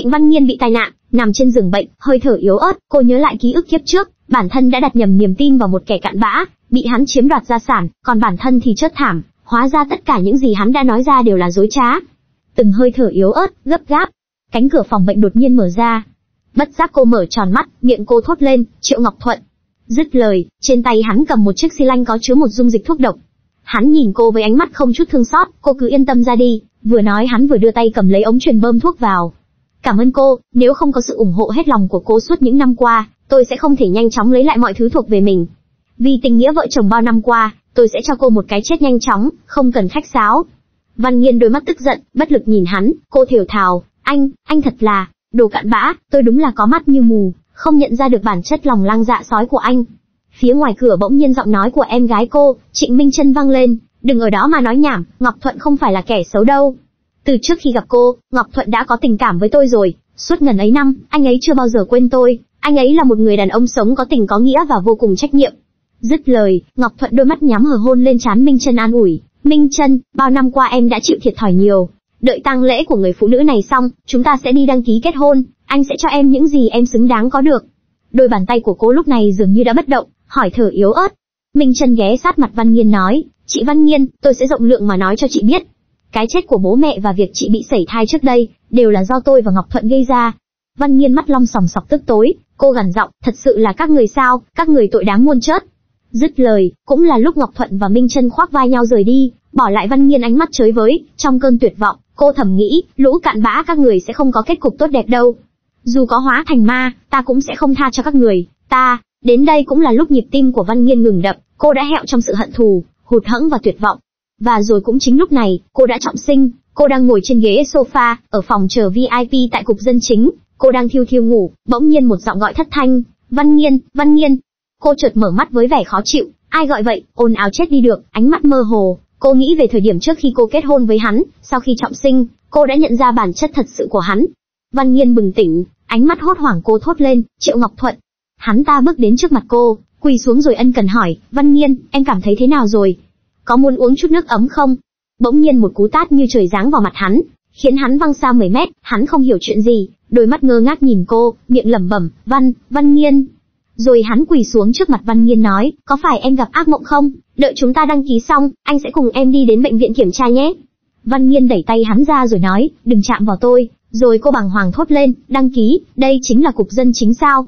Trịnh Văn Nghiên bị tai nạn, nằm trên giường bệnh, hơi thở yếu ớt. Cô nhớ lại ký ức kiếp trước, bản thân đã đặt nhầm niềm tin vào một kẻ cặn bã, bị hắn chiếm đoạt gia sản, còn bản thân thì chết thảm. Hóa ra tất cả những gì hắn đã nói ra đều là dối trá. Từng hơi thở yếu ớt, gấp gáp. Cánh cửa phòng bệnh đột nhiên mở ra. Bất giác cô mở tròn mắt, miệng cô thốt lên, Triệu Ngọc Thuận. Dứt lời, trên tay hắn cầm một chiếc xi lanh có chứa một dung dịch thuốc độc. Hắn nhìn cô với ánh mắt không chút thương xót, cô cứ yên tâm ra đi. Vừa nói hắn vừa đưa tay cầm lấy ống truyền bơm thuốc vào. Cảm ơn cô, nếu không có sự ủng hộ hết lòng của cô suốt những năm qua, tôi sẽ không thể nhanh chóng lấy lại mọi thứ thuộc về mình. Vì tình nghĩa vợ chồng bao năm qua, tôi sẽ cho cô một cái chết nhanh chóng, không cần khách sáo. Văn Nghiên đôi mắt tức giận, bất lực nhìn hắn, cô thều thào, anh thật là, đồ cặn bã, tôi đúng là có mắt như mù, không nhận ra được bản chất lòng lang dạ sói của anh. Phía ngoài cửa bỗng nhiên giọng nói của em gái cô, Trịnh Minh Trân vang lên, đừng ở đó mà nói nhảm, Ngọc Thuận không phải là kẻ xấu đâu. Từ trước khi gặp cô, Ngọc Thuận đã có tình cảm với tôi rồi, suốt ngần ấy năm, anh ấy chưa bao giờ quên tôi, anh ấy là một người đàn ông sống có tình có nghĩa và vô cùng trách nhiệm. Dứt lời, Ngọc Thuận đôi mắt nhắm hờ hôn lên trán Minh Trân an ủi, Minh Trân, bao năm qua em đã chịu thiệt thòi nhiều, đợi tang lễ của người phụ nữ này xong, chúng ta sẽ đi đăng ký kết hôn, anh sẽ cho em những gì em xứng đáng có được. Đôi bàn tay của cô lúc này dường như đã bất động, hỏi thở yếu ớt. Minh Trân ghé sát mặt Văn Nghiên nói, chị Văn Nghiên, tôi sẽ rộng lượng mà nói cho chị biết. Cái chết của bố mẹ và việc chị bị sẩy thai trước đây, đều là do tôi và Ngọc Thuận gây ra. Văn Nghiên mắt long sòng sọc tức tối, cô gằn giọng, thật sự là các người sao, các người tội đáng muôn chết. Dứt lời, cũng là lúc Ngọc Thuận và Minh Trân khoác vai nhau rời đi, bỏ lại Văn Nghiên ánh mắt chới với, trong cơn tuyệt vọng, cô thầm nghĩ, lũ cặn bã các người sẽ không có kết cục tốt đẹp đâu. Dù có hóa thành ma, ta cũng sẽ không tha cho các người, ta... Đến đây cũng là lúc nhịp tim của Văn Nghiên ngừng đập, cô đã hẹo trong sự hận thù, hụt hẫng và tuyệt vọng. Và rồi cũng chính lúc này, cô đã trọng sinh, cô đang ngồi trên ghế sofa, ở phòng chờ VIP tại cục dân chính, cô đang thiêu thiêu ngủ, bỗng nhiên một giọng gọi thất thanh, Văn Nghiên, Văn Nghiên. Cô chợt mở mắt với vẻ khó chịu, ai gọi vậy, ồn ào chết đi được, ánh mắt mơ hồ, cô nghĩ về thời điểm trước khi cô kết hôn với hắn, sau khi trọng sinh, cô đã nhận ra bản chất thật sự của hắn. Văn Nghiên bừng tỉnh, ánh mắt hốt hoảng cô thốt lên, Triệu Ngọc Thuận. Hắn ta bước đến trước mặt cô, quỳ xuống rồi ân cần hỏi, Văn Nghiên, em cảm thấy thế nào rồi? Có muốn uống chút nước ấm không? Bỗng nhiên một cú tát như trời giáng vào mặt hắn, khiến hắn văng xa 10 mét, hắn không hiểu chuyện gì, đôi mắt ngơ ngác nhìn cô, miệng lẩm bẩm, Văn Nghiên. Rồi hắn quỳ xuống trước mặt Văn Nghiên nói, có phải em gặp ác mộng không? Đợi chúng ta đăng ký xong, anh sẽ cùng em đi đến bệnh viện kiểm tra nhé. Văn Nghiên đẩy tay hắn ra rồi nói, đừng chạm vào tôi. Rồi cô bàng hoàng thốt lên, đăng ký, đây chính là cục dân chính sao?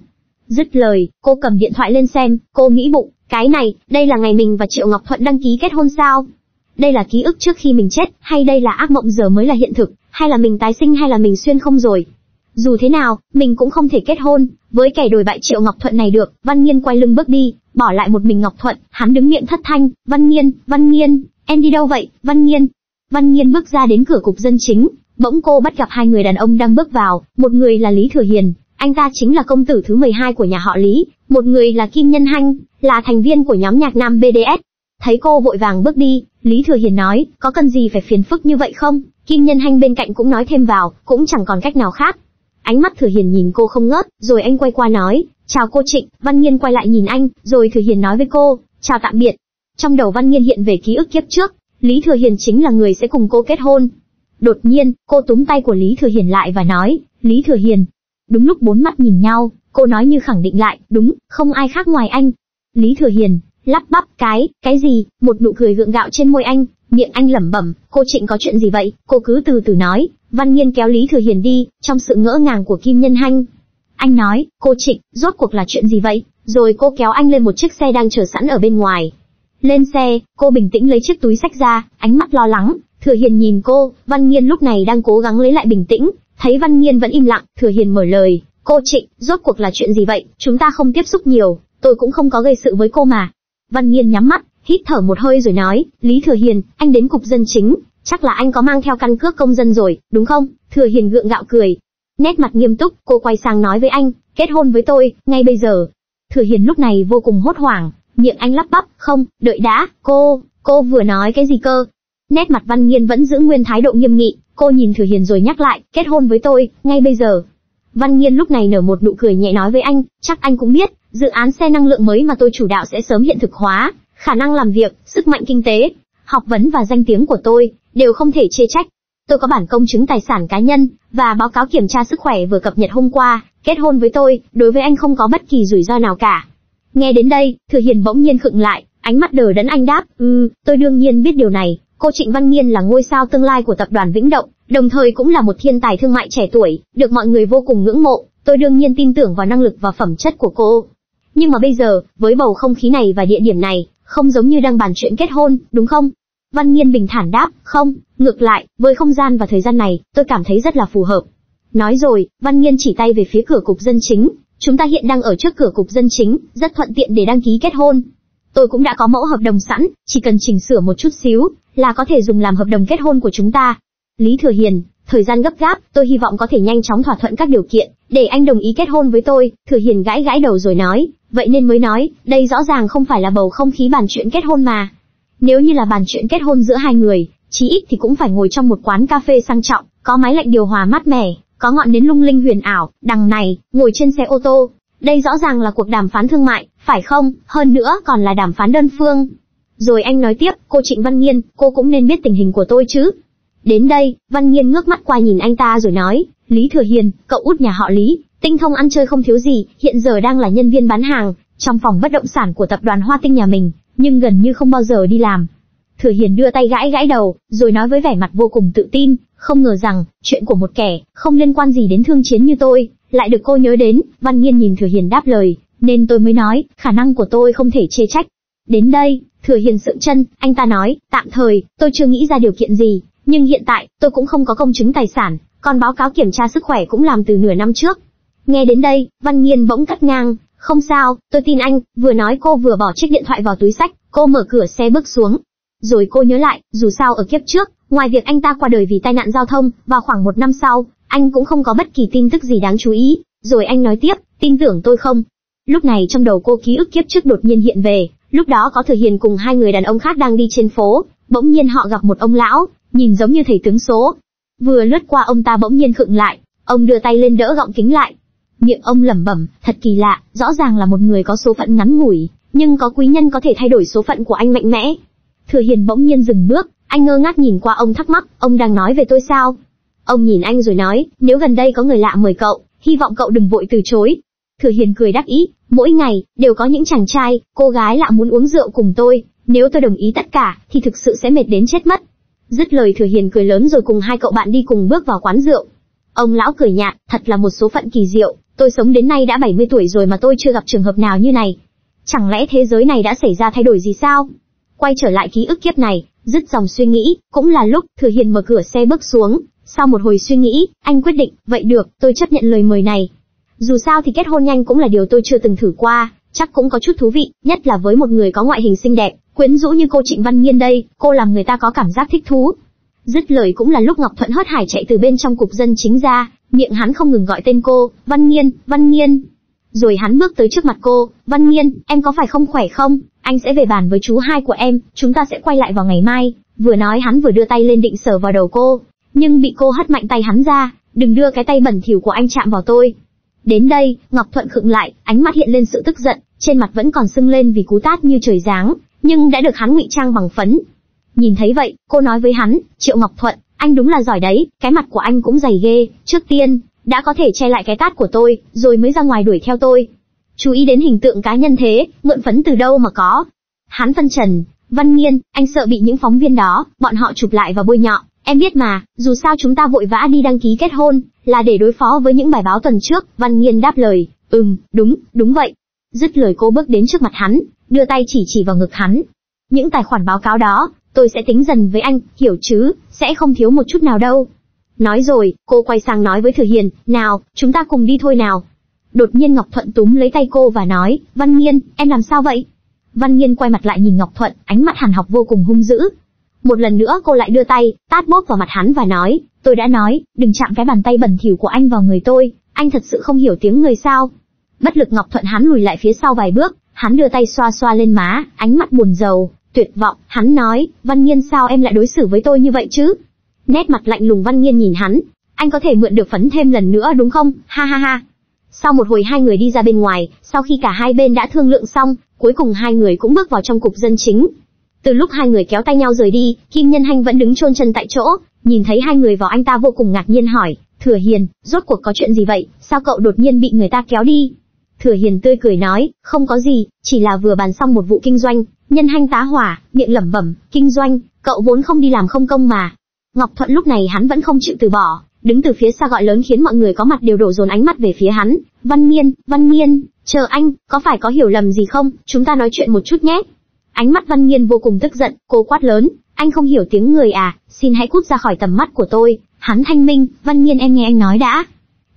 Dứt lời, cô cầm điện thoại lên xem, cô nghĩ bụng, cái này, đây là ngày mình và Triệu Ngọc Thuận đăng ký kết hôn sao? Đây là ký ức trước khi mình chết, hay đây là ác mộng giờ mới là hiện thực, hay là mình tái sinh hay là mình xuyên không rồi? Dù thế nào, mình cũng không thể kết hôn với kẻ đồi bại Triệu Ngọc Thuận này được. Văn Nghiên quay lưng bước đi, bỏ lại một mình Ngọc Thuận, hắn đứng miệng thất thanh, Văn Nghiên, Văn Nghiên, em đi đâu vậy, Văn Nghiên? Văn Nghiên bước ra đến cửa cục dân chính, bỗng cô bắt gặp hai người đàn ông đang bước vào, một người là Lý Thừa Hiền. Anh ta chính là công tử thứ 12 của nhà họ Lý, một người là Kim Nhân Hanh, là thành viên của nhóm nhạc nam BDS. Thấy cô vội vàng bước đi, Lý Thừa Hiền nói, có cần gì phải phiền phức như vậy không? Kim Nhân Hanh bên cạnh cũng nói thêm vào, cũng chẳng còn cách nào khác. Ánh mắt Thừa Hiền nhìn cô không ngớt, rồi anh quay qua nói, chào cô Trịnh. Văn Nghiên quay lại nhìn anh, rồi Thừa Hiền nói với cô, chào tạm biệt. Trong đầu Văn Nghiên hiện về ký ức kiếp trước, Lý Thừa Hiền chính là người sẽ cùng cô kết hôn. Đột nhiên, cô túm tay của Lý Thừa Hiền lại và nói, Lý Thừa Hiền. Đúng lúc bốn mắt nhìn nhau, cô nói như khẳng định lại, đúng, không ai khác ngoài anh. Lý Thừa Hiền lắp bắp, cái gì? Một nụ cười gượng gạo trên môi anh, miệng anh lẩm bẩm, cô Trịnh có chuyện gì vậy? Cô cứ từ từ nói. Văn Nghiên kéo Lý Thừa Hiền đi, trong sự ngỡ ngàng của Kim Nhân Hanh. Anh nói, cô Trịnh, rốt cuộc là chuyện gì vậy? Rồi cô kéo anh lên một chiếc xe đang chờ sẵn ở bên ngoài. Lên xe, cô bình tĩnh lấy chiếc túi xách ra, ánh mắt lo lắng. Thừa Hiền nhìn cô, Văn Nghiên lúc này đang cố gắng lấy lại bình tĩnh. Thấy Văn Nghiên vẫn im lặng, Thừa Hiền mở lời, cô Trịnh, rốt cuộc là chuyện gì vậy, chúng ta không tiếp xúc nhiều, tôi cũng không có gây sự với cô mà. Văn Nghiên nhắm mắt, hít thở một hơi rồi nói, Lý Thừa Hiền, anh đến cục dân chính, chắc là anh có mang theo căn cước công dân rồi, đúng không? Thừa Hiền gượng gạo cười. Nét mặt nghiêm túc, cô quay sang nói với anh, kết hôn với tôi, ngay bây giờ. Thừa Hiền lúc này vô cùng hốt hoảng, miệng anh lắp bắp, không, đợi đã, cô vừa nói cái gì cơ? Nét mặt Văn Nghiên vẫn giữ nguyên thái độ nghiêm nghị. Cô nhìn Thừa Hiền rồi nhắc lại, kết hôn với tôi, ngay bây giờ. Văn Nghiên lúc này nở một nụ cười nhẹ nói với anh, chắc anh cũng biết, dự án xe năng lượng mới mà tôi chủ đạo sẽ sớm hiện thực hóa, khả năng làm việc, sức mạnh kinh tế, học vấn và danh tiếng của tôi, đều không thể chê trách. Tôi có bản công chứng tài sản cá nhân, và báo cáo kiểm tra sức khỏe vừa cập nhật hôm qua, kết hôn với tôi, đối với anh không có bất kỳ rủi ro nào cả. Nghe đến đây, Thừa Hiền bỗng nhiên khựng lại, ánh mắt đờ đẫn anh đáp, tôi đương nhiên biết điều này, cô Trịnh Văn Nghiên là ngôi sao tương lai của tập đoàn Vĩnh Động, đồng thời cũng là một thiên tài thương mại trẻ tuổi, được mọi người vô cùng ngưỡng mộ, tôi đương nhiên tin tưởng vào năng lực và phẩm chất của cô. Nhưng mà bây giờ, với bầu không khí này và địa điểm này, không giống như đang bàn chuyện kết hôn, đúng không? Văn Nghiên bình thản đáp, không, ngược lại, với không gian và thời gian này, tôi cảm thấy rất là phù hợp. Nói rồi, Văn Nghiên chỉ tay về phía cửa cục dân chính, chúng ta hiện đang ở trước cửa cục dân chính, rất thuận tiện để đăng ký kết hôn. Tôi cũng đã có mẫu hợp đồng sẵn, chỉ cần chỉnh sửa một chút xíu, là có thể dùng làm hợp đồng kết hôn của chúng ta. Lý Thừa Hiền, thời gian gấp gáp, tôi hy vọng có thể nhanh chóng thỏa thuận các điều kiện, để anh đồng ý kết hôn với tôi. Thừa Hiền gãi đầu rồi nói, vậy nên mới nói, đây rõ ràng không phải là bầu không khí bàn chuyện kết hôn mà. Nếu như là bàn chuyện kết hôn giữa hai người, chí ít thì cũng phải ngồi trong một quán cà phê sang trọng, có máy lạnh điều hòa mát mẻ, có ngọn nến lung linh huyền ảo, đằng này, ngồi trên xe ô tô. Đây rõ ràng là cuộc đàm phán thương mại, phải không? Hơn nữa còn là đàm phán đơn phương. Rồi anh nói tiếp, cô Trịnh Văn Nghiên, cô cũng nên biết tình hình của tôi chứ. Đến đây, Văn Nghiên ngước mắt qua nhìn anh ta rồi nói, Lý Thừa Hiền, cậu út nhà họ Lý, tinh thông ăn chơi không thiếu gì, hiện giờ đang là nhân viên bán hàng, trong phòng bất động sản của tập đoàn Hoa Tinh nhà mình, nhưng gần như không bao giờ đi làm. Thừa Hiền đưa tay gãi đầu, rồi nói với vẻ mặt vô cùng tự tin, không ngờ rằng, chuyện của một kẻ, không liên quan gì đến thương chiến như tôi, lại được cô nhớ đến. Văn Nghiên nhìn Thừa Hiền đáp lời, nên tôi mới nói, khả năng của tôi không thể chê trách. Đến đây, Thừa Hiền sượng chân, anh ta nói, tạm thời, tôi chưa nghĩ ra điều kiện gì, nhưng hiện tại, tôi cũng không có công chứng tài sản, còn báo cáo kiểm tra sức khỏe cũng làm từ nửa năm trước. Nghe đến đây, Văn Nghiên bỗng cắt ngang, không sao, tôi tin anh, vừa nói cô vừa bỏ chiếc điện thoại vào túi xách, cô mở cửa xe bước xuống. Rồi cô nhớ lại, dù sao ở kiếp trước, ngoài việc anh ta qua đời vì tai nạn giao thông, và khoảng một năm sau, anh cũng không có bất kỳ tin tức gì đáng chú ý. Rồi anh nói tiếp, tin tưởng tôi không? Lúc này trong đầu cô ký ức kiếp trước đột nhiên hiện về, lúc đó có Thừa Hiền cùng hai người đàn ông khác đang đi trên phố, bỗng nhiên họ gặp một ông lão, nhìn giống như thầy tướng số. Vừa lướt qua ông ta bỗng nhiên khựng lại, ông đưa tay lên đỡ gọng kính lại. Miệng ông lẩm bẩm, thật kỳ lạ, rõ ràng là một người có số phận ngắn ngủi, nhưng có quý nhân có thể thay đổi số phận của anh mạnh mẽ. Thừa Hiền bỗng nhiên dừng bước, anh ngơ ngác nhìn qua ông thắc mắc, ông đang nói về tôi sao? Ông nhìn anh rồi nói, nếu gần đây có người lạ mời cậu, hy vọng cậu đừng vội từ chối. Thừa Hiền cười đắc ý, mỗi ngày, đều có những chàng trai, cô gái lạ muốn uống rượu cùng tôi, nếu tôi đồng ý tất cả, thì thực sự sẽ mệt đến chết mất. Dứt lời Thừa Hiền cười lớn rồi cùng hai cậu bạn đi cùng bước vào quán rượu. Ông lão cười nhạt, thật là một số phận kỳ diệu, tôi sống đến nay đã 70 tuổi rồi mà tôi chưa gặp trường hợp nào như này. Chẳng lẽ thế giới này đã xảy ra thay đổi gì sao? Quay trở lại ký ức kiếp này, dứt dòng suy nghĩ, cũng là lúc Thừa Hiền mở cửa xe bước xuống. Sau một hồi suy nghĩ, anh quyết định, vậy được, tôi chấp nhận lời mời này. Dù sao thì kết hôn nhanh cũng là điều tôi chưa từng thử qua, chắc cũng có chút thú vị, nhất là với một người có ngoại hình xinh đẹp, quyến rũ như cô Trịnh Văn Nghiên đây, cô làm người ta có cảm giác thích thú. Dứt lời cũng là lúc Ngọc Thuận hớt hải chạy từ bên trong cục dân chính ra, miệng hắn không ngừng gọi tên cô, Văn Nghiên, Văn Nghiên. Rồi hắn bước tới trước mặt cô, Văn Nghiên, em có phải không khỏe không? Anh sẽ về bàn với chú hai của em, chúng ta sẽ quay lại vào ngày mai. Vừa nói hắn vừa đưa tay lên định sờ vào đầu cô, nhưng bị cô hất mạnh tay hắn ra, đừng đưa cái tay bẩn thỉu của anh chạm vào tôi. Đến đây, Ngọc Thuận khựng lại, ánh mắt hiện lên sự tức giận, trên mặt vẫn còn sưng lên vì cú tát như trời giáng, nhưng đã được hắn ngụy trang bằng phấn. Nhìn thấy vậy, cô nói với hắn, Triệu Ngọc Thuận, anh đúng là giỏi đấy, cái mặt của anh cũng dày ghê, trước tiên, đã có thể che lại cái tát của tôi, rồi mới ra ngoài đuổi theo tôi. Chú ý đến hình tượng cá nhân thế, mượn phấn từ đâu mà có. Hắn phân trần, Văn Nghiên, anh sợ bị những phóng viên đó, bọn họ chụp lại và bôi nhọ. Em biết mà, dù sao chúng ta vội vã đi đăng ký kết hôn, là để đối phó với những bài báo tuần trước. Văn Nghiên đáp lời, đúng vậy. Dứt lời cô bước đến trước mặt hắn, đưa tay chỉ vào ngực hắn. Những tài khoản báo cáo đó, tôi sẽ tính dần với anh, hiểu chứ, sẽ không thiếu một chút nào đâu. Nói rồi, cô quay sang nói với Thừa Hiền, nào, chúng ta cùng đi thôi nào. Đột nhiên Ngọc Thuận túm lấy tay cô và nói, Văn Nghiên, em làm sao vậy? Văn Nghiên quay mặt lại nhìn Ngọc Thuận, ánh mắt hằn học vô cùng hung dữ. Một lần nữa cô lại đưa tay, tát bốp vào mặt hắn và nói, tôi đã nói, đừng chạm cái bàn tay bẩn thỉu của anh vào người tôi, anh thật sự không hiểu tiếng người sao. Bất lực Ngọc Thuận hắn lùi lại phía sau vài bước, hắn đưa tay xoa lên má, ánh mắt buồn rầu, tuyệt vọng, hắn nói, Văn Nghiên sao em lại đối xử với tôi như vậy chứ? Nét mặt lạnh lùng Văn Nghiên nhìn hắn, anh có thể mượn được phấn thêm lần nữa đúng không, ha ha ha. Sau một hồi hai người đi ra bên ngoài, sau khi cả hai bên đã thương lượng xong, cuối cùng hai người cũng bước vào trong cục dân chính. Từ lúc hai người kéo tay nhau rời đi, Kim Nhân Hanh vẫn đứng chôn chân tại chỗ, Nhìn thấy hai người vào, anh ta vô cùng ngạc nhiên hỏi, Thừa Hiền, rốt cuộc có chuyện gì vậy, sao cậu đột nhiên bị người ta kéo đi? Thừa Hiền tươi cười nói, không có gì, chỉ là vừa bàn xong một vụ kinh doanh, Nhân Hanh tá hỏa, miệng lẩm bẩm, kinh doanh, cậu vốn không đi làm không công mà. Ngọc Thuận lúc này hắn vẫn không chịu từ bỏ, đứng từ phía xa gọi lớn khiến mọi người có mặt đều đổ dồn ánh mắt về phía hắn, Văn Nghiên, chờ anh, có phải có hiểu lầm gì không, chúng ta nói chuyện một chút nhé. Ánh mắt Văn Nghiên vô cùng tức giận, cô quát lớn, anh không hiểu tiếng người à, xin hãy cút ra khỏi tầm mắt của tôi, hắn thanh minh, Văn Nghiên em nghe anh nói đã.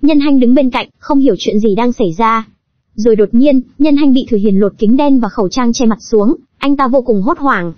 Nhân Hanh đứng bên cạnh, không hiểu chuyện gì đang xảy ra. Rồi đột nhiên, Nhân Hanh bị Thừa Hiền lột kính đen và khẩu trang che mặt xuống, anh ta vô cùng hốt hoảng.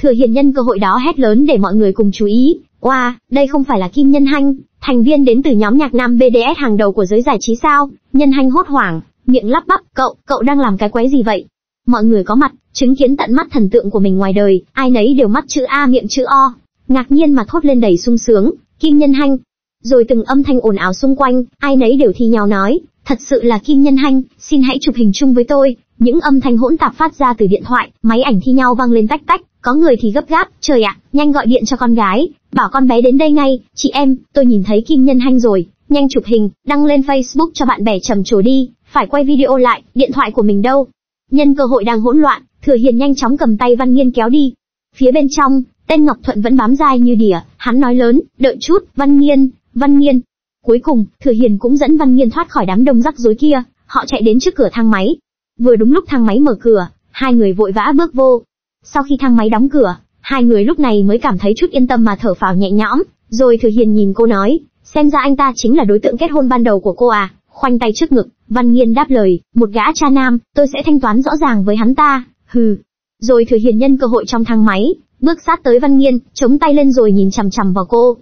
Thừa Hiền nhân cơ hội đó hét lớn để mọi người cùng chú ý, oa, đây không phải là Kim Nhân Hanh, thành viên đến từ nhóm nhạc nam BDS hàng đầu của giới giải trí sao? Nhân Hanh hốt hoảng, miệng lắp bắp, cậu đang làm cái quái gì vậy? Mọi người có mặt, chứng kiến tận mắt thần tượng của mình ngoài đời, ai nấy đều mắt chữ A miệng chữ O, ngạc nhiên mà thốt lên đầy sung sướng, Kim Nhân Hanh. Rồi từng âm thanh ồn ào xung quanh, ai nấy đều thi nhau nói, thật sự là Kim Nhân Hanh, xin hãy chụp hình chung với tôi. Những âm thanh hỗn tạp phát ra từ điện thoại, máy ảnh thi nhau vang lên tách tách, có người thì gấp gáp, trời ạ, nhanh gọi điện cho con gái, bảo con bé đến đây ngay, chị em, tôi nhìn thấy Kim Nhân Hanh rồi, nhanh chụp hình, đăng lên Facebook cho bạn bè trầm trồ đi, phải quay video lại, điện thoại của mình đâu. Nhân cơ hội đang hỗn loạn, Thừa Hiền nhanh chóng cầm tay Văn Nghiên kéo đi. Phía bên trong, tên Ngọc Thuận vẫn bám dai như đỉa, hắn nói lớn, đợi chút, Văn Nghiên, Văn Nghiên. Cuối cùng, Thừa Hiền cũng dẫn Văn Nghiên thoát khỏi đám đông rắc rối kia, họ chạy đến trước cửa thang máy. Vừa đúng lúc thang máy mở cửa, hai người vội vã bước vô. Sau khi thang máy đóng cửa, hai người lúc này mới cảm thấy chút yên tâm mà thở phào nhẹ nhõm. Rồi Thừa Hiền nhìn cô nói, xem ra anh ta chính là đối tượng kết hôn ban đầu của cô à? Khoanh tay trước ngực, Văn Nghiên đáp lời, một gã cha nam, tôi sẽ thanh toán rõ ràng với hắn ta, hừ. Rồi Thừa Hiền nhân cơ hội trong thang máy, bước sát tới Văn Nghiên, chống tay lên rồi nhìn chằm chằm vào cô.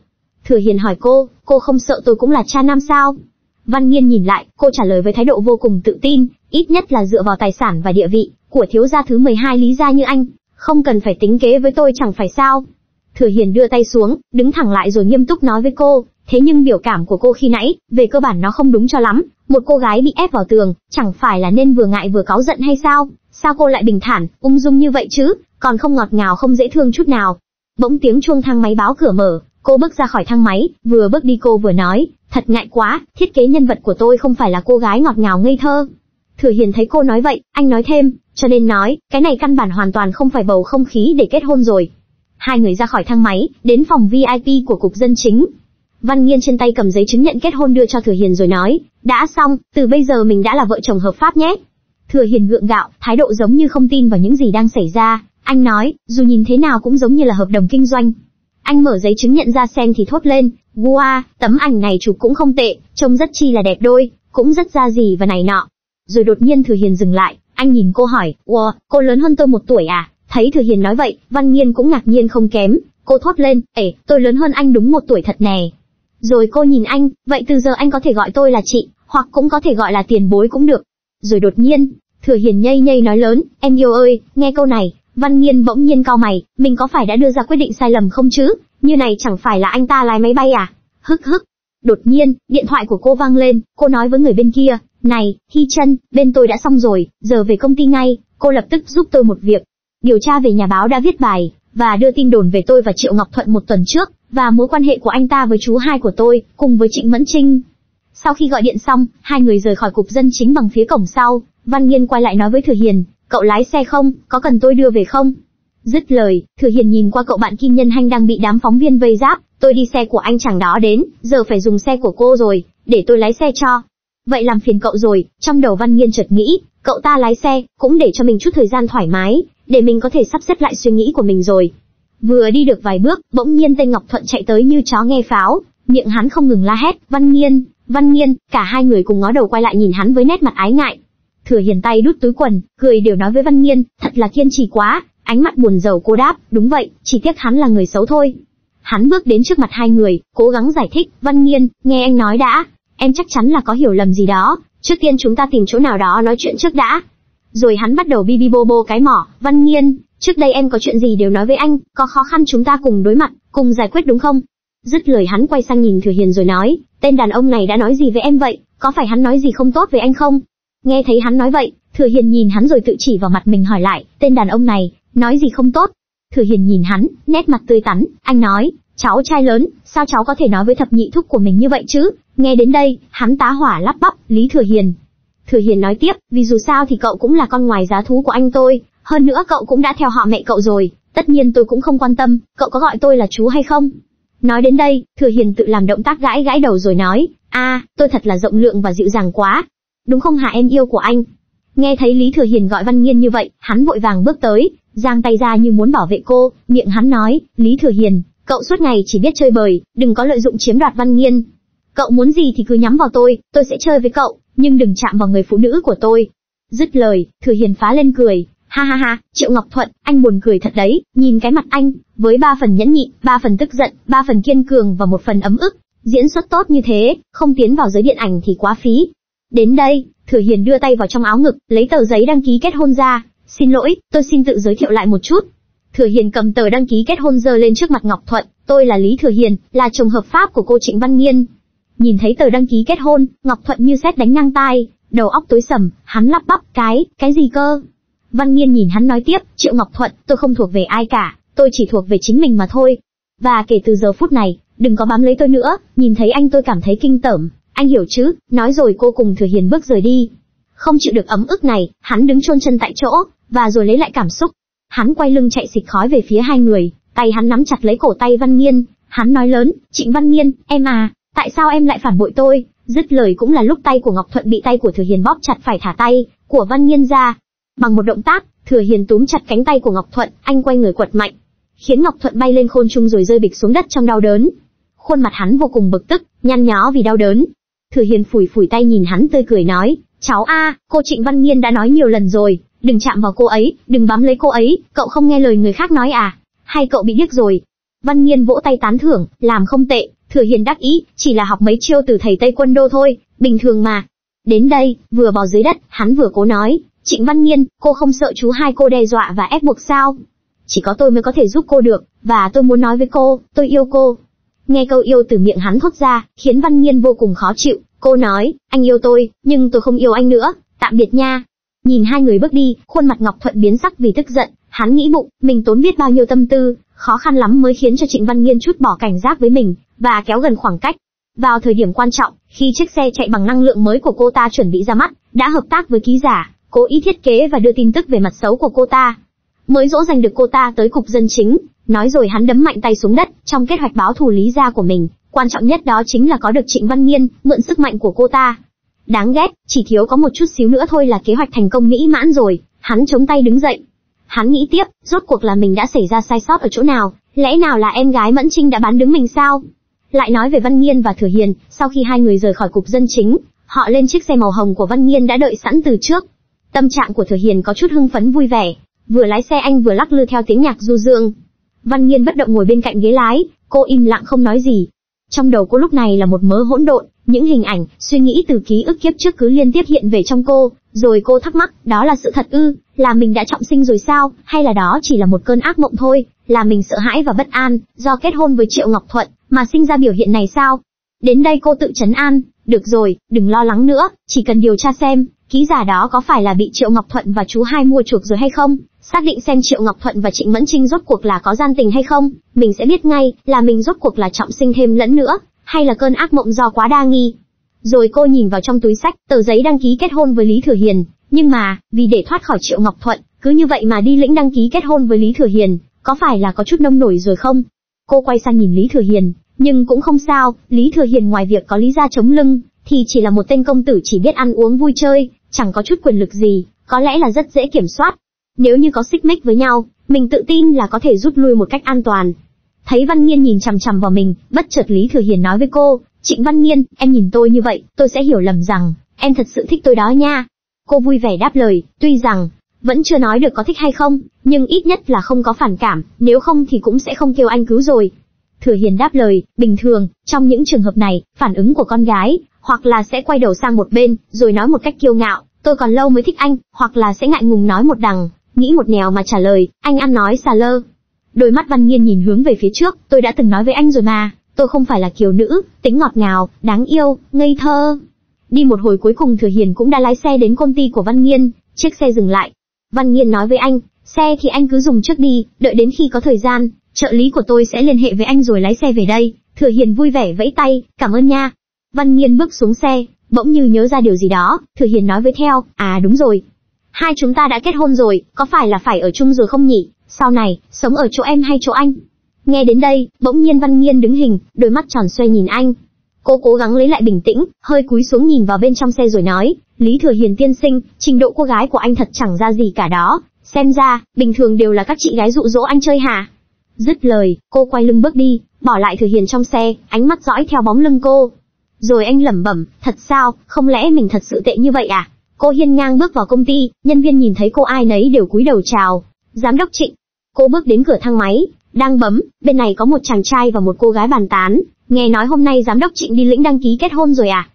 Thừa Hiền hỏi cô không sợ tôi cũng là cha nam sao? Văn Nghiên nhìn lại, cô trả lời với thái độ vô cùng tự tin, ít nhất là dựa vào tài sản và địa vị của thiếu gia thứ 12 Lý gia như anh, không cần phải tính kế với tôi chẳng phải sao? Thừa Hiền đưa tay xuống, đứng thẳng lại rồi nghiêm túc nói với cô, thế nhưng biểu cảm của cô khi nãy, về cơ bản nó không đúng cho lắm, một cô gái bị ép vào tường, chẳng phải là nên vừa ngại vừa cáu giận hay sao? Sao cô lại bình thản, ung dung như vậy chứ, còn không ngọt ngào không dễ thương chút nào. Bỗng tiếng chuông thang máy báo cửa mở, cô bước ra khỏi thang máy, vừa bước đi cô vừa nói, thật ngại quá, thiết kế nhân vật của tôi không phải là cô gái ngọt ngào ngây thơ. Thừa Hiền thấy cô nói vậy, anh nói thêm, cho nên nói, cái này căn bản hoàn toàn không phải bầu không khí để kết hôn rồi. Hai người ra khỏi thang máy, đến phòng VIP của cục dân chính. Văn Nghiên trên tay cầm giấy chứng nhận kết hôn đưa cho Thừa Hiền rồi nói, đã xong, từ bây giờ mình đã là vợ chồng hợp pháp nhé. Thừa Hiền gượng gạo, thái độ giống như không tin vào những gì đang xảy ra, anh nói, dù nhìn thế nào cũng giống như là hợp đồng kinh doanh. Anh mở giấy chứng nhận ra xem thì thốt lên, wow, tấm ảnh này chụp cũng không tệ, trông rất chi là đẹp đôi, cũng rất ra gì và này nọ. Rồi đột nhiên Thừa Hiền dừng lại, anh nhìn cô hỏi, wow, cô lớn hơn tôi 1 tuổi à? Thấy Thừa Hiền nói vậy, Văn Nghiên cũng ngạc nhiên không kém, cô thốt lên, tôi lớn hơn anh đúng 1 tuổi thật nè. Rồi cô nhìn anh, vậy từ giờ anh có thể gọi tôi là chị, hoặc cũng có thể gọi là tiền bối cũng được. Rồi đột nhiên, Thừa Hiền nhây nhây nói lớn, em yêu ơi, nghe câu này, Văn Nghiên bỗng nhiên cau mày, mình có phải đã đưa ra quyết định sai lầm không chứ, như này chẳng phải là anh ta lái máy bay à, hức. Đột nhiên, điện thoại của cô vang lên, cô nói với người bên kia, này, Hy Trân, bên tôi đã xong rồi, giờ về công ty ngay, cô lập tức giúp tôi một việc. Điều tra về nhà báo đã viết bài, và đưa tin đồn về tôi và Triệu Ngọc Thuận 1 tuần trước, và mối quan hệ của anh ta với chú hai của tôi, cùng với Trịnh Mẫn Trinh. Sau khi gọi điện xong, hai người rời khỏi cục dân chính bằng phía cổng sau, Văn Nghiên quay lại nói với Thừa Hiền, cậu lái xe không, có cần tôi đưa về không? Dứt lời, Thừa Hiền nhìn qua cậu bạn Kim Nhân Hanh đang bị đám phóng viên vây giáp, tôi đi xe của anh chàng đó đến, giờ phải dùng xe của cô rồi, để tôi lái xe cho. Vậy làm phiền cậu rồi, trong đầu Văn Nghiên chợt nghĩ, cậu ta lái xe, cũng để cho mình chút thời gian thoải mái, để mình có thể sắp xếp lại suy nghĩ của mình rồi. Vừa đi được vài bước, bỗng nhiên tên Ngọc Thuận chạy tới như chó nghe pháo, miệng hắn không ngừng la hét, Văn Nghiên, Văn Nghiên, cả hai người cùng ngó đầu quay lại nhìn hắn với nét mặt ái ngại. Thừa Hiền tay đút túi quần, cười đều nói với Văn Nghiên, thật là kiên trì quá, ánh mắt buồn rầu cô đáp, đúng vậy, chỉ tiếc hắn là người xấu thôi. Hắn bước đến trước mặt hai người, cố gắng giải thích, Văn Nghiên, nghe anh nói đã, em chắc chắn là có hiểu lầm gì đó, trước tiên chúng ta tìm chỗ nào đó nói chuyện trước đã. Rồi hắn bắt đầu bi bi bô bô cái mỏ, Văn Nghiên, trước đây em có chuyện gì đều nói với anh, có khó khăn chúng ta cùng đối mặt, cùng giải quyết đúng không? Dứt lời hắn quay sang nhìn Thừa Hiền rồi nói, tên đàn ông này đã nói gì với em vậy, có phải hắn nói gì không tốt với anh không? Nghe thấy hắn nói vậy, Thừa Hiền nhìn hắn rồi tự chỉ vào mặt mình hỏi lại, tên đàn ông này, nói gì không tốt? Thừa Hiền nhìn hắn, nét mặt tươi tắn, anh nói, Cháu trai lớn, sao cháu có thể nói với thập nhị thúc của mình như vậy chứ? Nghe đến đây, hắn tá hỏa lắp bắp, Lý Thừa Hiền. Thừa Hiền nói tiếp, vì dù sao thì cậu cũng là con ngoài giá thú của anh tôi, hơn nữa cậu cũng đã theo họ mẹ cậu rồi, tất nhiên tôi cũng không quan tâm, cậu có gọi tôi là chú hay không? Nói đến đây, Thừa Hiền tự làm động tác gãi gãi đầu rồi nói, tôi thật là rộng lượng và dịu dàng quá. Đúng không hả em yêu của anh? Nghe thấy Lý Thừa Hiền gọi Văn Nghiên như vậy, hắn vội vàng bước tới, giang tay ra như muốn bảo vệ cô, miệng hắn nói, Lý Thừa Hiền, cậu suốt ngày chỉ biết chơi bời, đừng có lợi dụng chiếm đoạt Văn Nghiên. Cậu muốn gì thì cứ nhắm vào tôi sẽ chơi với cậu, nhưng đừng chạm vào người phụ nữ của tôi. Dứt lời, Thừa Hiền phá lên cười, ha ha ha, Triệu Ngọc Thuận, anh buồn cười thật đấy, nhìn cái mặt anh, với 3 phần nhẫn nhịn, 3 phần tức giận, 3 phần kiên cường và 1 phần ấm ức, diễn xuất tốt như thế, không tiến vào giới điện ảnh thì quá phí. Đến đây, Thừa Hiền đưa tay vào trong áo ngực, lấy tờ giấy đăng ký kết hôn ra, xin lỗi, tôi xin tự giới thiệu lại một chút. Thừa Hiền cầm tờ đăng ký kết hôn giơ lên trước mặt Ngọc Thuận, tôi là Lý Thừa Hiền, là chồng hợp pháp của cô Trịnh Văn Nghiên. Nhìn thấy tờ đăng ký kết hôn, Ngọc Thuận như sét đánh ngang tai, đầu óc tối sầm, hắn lắp bắp, cái gì cơ? Văn Nghiên nhìn hắn nói tiếp, Triệu Ngọc Thuận, tôi không thuộc về ai cả, tôi chỉ thuộc về chính mình mà thôi. Và kể từ giờ phút này, đừng có bám lấy tôi nữa, nhìn thấy anh tôi cảm thấy kinh tởm, anh hiểu chứ? Nói rồi cô cùng Thừa Hiền bước rời đi. Không chịu được ấm ức này, hắn đứng chôn chân tại chỗ, và rồi lấy lại cảm xúc. Hắn quay lưng chạy xịch khói về phía hai người, tay hắn nắm chặt lấy cổ tay Văn Nghiên, hắn nói lớn, Trịnh Văn Nghiên, em à, tại sao em lại phản bội tôi? Dứt lời cũng là lúc tay của Ngọc Thuận bị tay của Thừa Hiền bóp chặt phải thả tay của Văn Nghiên ra. Bằng một động tác, Thừa Hiền túm chặt cánh tay của Ngọc Thuận, anh quay người quật mạnh, khiến Ngọc Thuận bay lên không trung rồi rơi bịch xuống đất trong đau đớn. Khuôn mặt hắn vô cùng bực tức, nhăn nhó vì đau đớn. Thừa Hiền phủi tay nhìn hắn tươi cười nói, cháu cô Trịnh Văn Nghiên đã nói nhiều lần rồi, đừng chạm vào cô ấy, đừng bám lấy cô ấy, cậu không nghe lời người khác nói à? Hay cậu bị điếc rồi? Văn Nghiên vỗ tay tán thưởng, làm không tệ. Thừa Hiền đắc ý, chỉ là học mấy chiêu từ thầy Tây Quân Đô thôi, bình thường mà. Đến đây, vừa vào dưới đất, hắn vừa cố nói, Trịnh Văn Nghiên, cô không sợ chú hai cô đe dọa và ép buộc sao? Chỉ có tôi mới có thể giúp cô được, và tôi muốn nói với cô, tôi yêu cô. Nghe câu yêu từ miệng hắn thốt ra, khiến Văn Nghiên vô cùng khó chịu, cô nói, anh yêu tôi, nhưng tôi không yêu anh nữa, tạm biệt nha. Nhìn hai người bước đi, khuôn mặt Ngọc Thuận biến sắc vì tức giận, hắn nghĩ bụng, mình tốn biết bao nhiêu tâm tư, khó khăn lắm mới khiến cho Trịnh Văn Nghiên trút bỏ cảnh giác với mình, và kéo gần khoảng cách. Vào thời điểm quan trọng, khi chiếc xe chạy bằng năng lượng mới của cô ta chuẩn bị ra mắt, đã hợp tác với ký giả, cố ý thiết kế và đưa tin tức về mặt xấu của cô ta, mới dỗ dành được cô ta tới cục dân chính. Nói rồi hắn đấm mạnh tay xuống đất, trong kế hoạch báo thù Lý gia của mình, quan trọng nhất đó chính là có được Trịnh Văn Nghiên, mượn sức mạnh của cô ta. Đáng ghét, chỉ thiếu có một chút xíu nữa thôi là kế hoạch thành công mỹ mãn rồi, hắn chống tay đứng dậy. Hắn nghĩ tiếp, rốt cuộc là mình đã xảy ra sai sót ở chỗ nào, lẽ nào là em gái Mẫn Trinh đã bán đứng mình sao? Lại nói về Văn Nghiên và Thừa Hiền, sau khi hai người rời khỏi cục dân chính, họ lên chiếc xe màu hồng của Văn Nghiên đã đợi sẵn từ trước. Tâm trạng của Thừa Hiền có chút hưng phấn vui vẻ, vừa lái xe anh vừa lắc lư theo tiếng nhạc du dương. Văn Nghiên bất động ngồi bên cạnh ghế lái, cô im lặng không nói gì. Trong đầu cô lúc này là một mớ hỗn độn, những hình ảnh, suy nghĩ từ ký ức kiếp trước cứ liên tiếp hiện về trong cô, rồi cô thắc mắc, đó là sự thật ư, là mình đã trọng sinh rồi sao, hay là đó chỉ là một cơn ác mộng thôi, là mình sợ hãi và bất an, do kết hôn với Triệu Ngọc Thuận mà sinh ra biểu hiện này sao? Đến đây cô tự trấn an, được rồi, đừng lo lắng nữa, chỉ cần điều tra xem, ký giả đó có phải là bị Triệu Ngọc Thuận và chú hai mua chuộc rồi hay không? Xác định xem Triệu Ngọc Thuận và Trịnh Mẫn Trinh rốt cuộc là có gian tình hay không, mình sẽ biết ngay là mình rốt cuộc là trọng sinh thêm lẫn nữa, hay là cơn ác mộng do quá đa nghi. Rồi cô nhìn vào trong túi xách, tờ giấy đăng ký kết hôn với Lý Thừa Hiền, nhưng mà, vì để thoát khỏi Triệu Ngọc Thuận, cứ như vậy mà đi lĩnh đăng ký kết hôn với Lý Thừa Hiền, có phải là có chút nông nổi rồi không? Cô quay sang nhìn Lý Thừa Hiền, nhưng cũng không sao, Lý Thừa Hiền ngoài việc có Lý gia chống lưng, thì chỉ là một tên công tử chỉ biết ăn uống vui chơi, chẳng có chút quyền lực gì, có lẽ là rất dễ kiểm soát. Nếu như có xích mích với nhau, mình tự tin là có thể rút lui một cách an toàn. Thấy Văn Nghiên nhìn chằm chằm vào mình, bất chợt Lý Thừa Hiền nói với cô, Trịnh Văn Nghiên, em nhìn tôi như vậy, tôi sẽ hiểu lầm rằng, em thật sự thích tôi đó nha. Cô vui vẻ đáp lời, tuy rằng, vẫn chưa nói được có thích hay không, nhưng ít nhất là không có phản cảm, nếu không thì cũng sẽ không kêu anh cứu rồi. Thừa Hiền đáp lời, bình thường, trong những trường hợp này, phản ứng của con gái, hoặc là sẽ quay đầu sang một bên, rồi nói một cách kiêu ngạo, tôi còn lâu mới thích anh, hoặc là sẽ ngại ngùng nói một đằng. Nghĩ một nẻo mà trả lời, anh ăn nói xà lơ. Đôi mắt Văn Nghiên nhìn hướng về phía trước, tôi đã từng nói với anh rồi mà, tôi không phải là kiều nữ, tính ngọt ngào, đáng yêu, ngây thơ. Đi một hồi cuối cùng Thừa Hiền cũng đã lái xe đến công ty của Văn Nghiên, chiếc xe dừng lại. Văn Nghiên nói với anh, xe thì anh cứ dùng trước đi, đợi đến khi có thời gian, trợ lý của tôi sẽ liên hệ với anh rồi lái xe về đây. Thừa Hiền vui vẻ vẫy tay, cảm ơn nha. Văn Nghiên bước xuống xe, bỗng như nhớ ra điều gì đó, Thừa Hiền nói với Theo, à đúng rồi, hai chúng ta đã kết hôn rồi, có phải là phải ở chung rồi không nhỉ? Sau này, sống ở chỗ em hay chỗ anh? Nghe đến đây, bỗng nhiên Văn Nghiên đứng hình, đôi mắt tròn xoe nhìn anh. Cô cố gắng lấy lại bình tĩnh, hơi cúi xuống nhìn vào bên trong xe rồi nói, Lý Thừa Hiền tiên sinh, trình độ cô gái của anh thật chẳng ra gì cả đó, xem ra, bình thường đều là các chị gái dụ dỗ anh chơi hả? Dứt lời, cô quay lưng bước đi, bỏ lại Thừa Hiền trong xe, ánh mắt dõi theo bóng lưng cô. Rồi anh lẩm bẩm, thật sao, không lẽ mình thật sự tệ như vậy à? Cô hiên ngang bước vào công ty, nhân viên nhìn thấy cô ai nấy đều cúi đầu chào. Giám đốc Trịnh. Cô bước đến cửa thang máy, đang bấm, bên này có một chàng trai và một cô gái bàn tán. Nghe nói hôm nay giám đốc Trịnh đi lĩnh đăng ký kết hôn rồi à?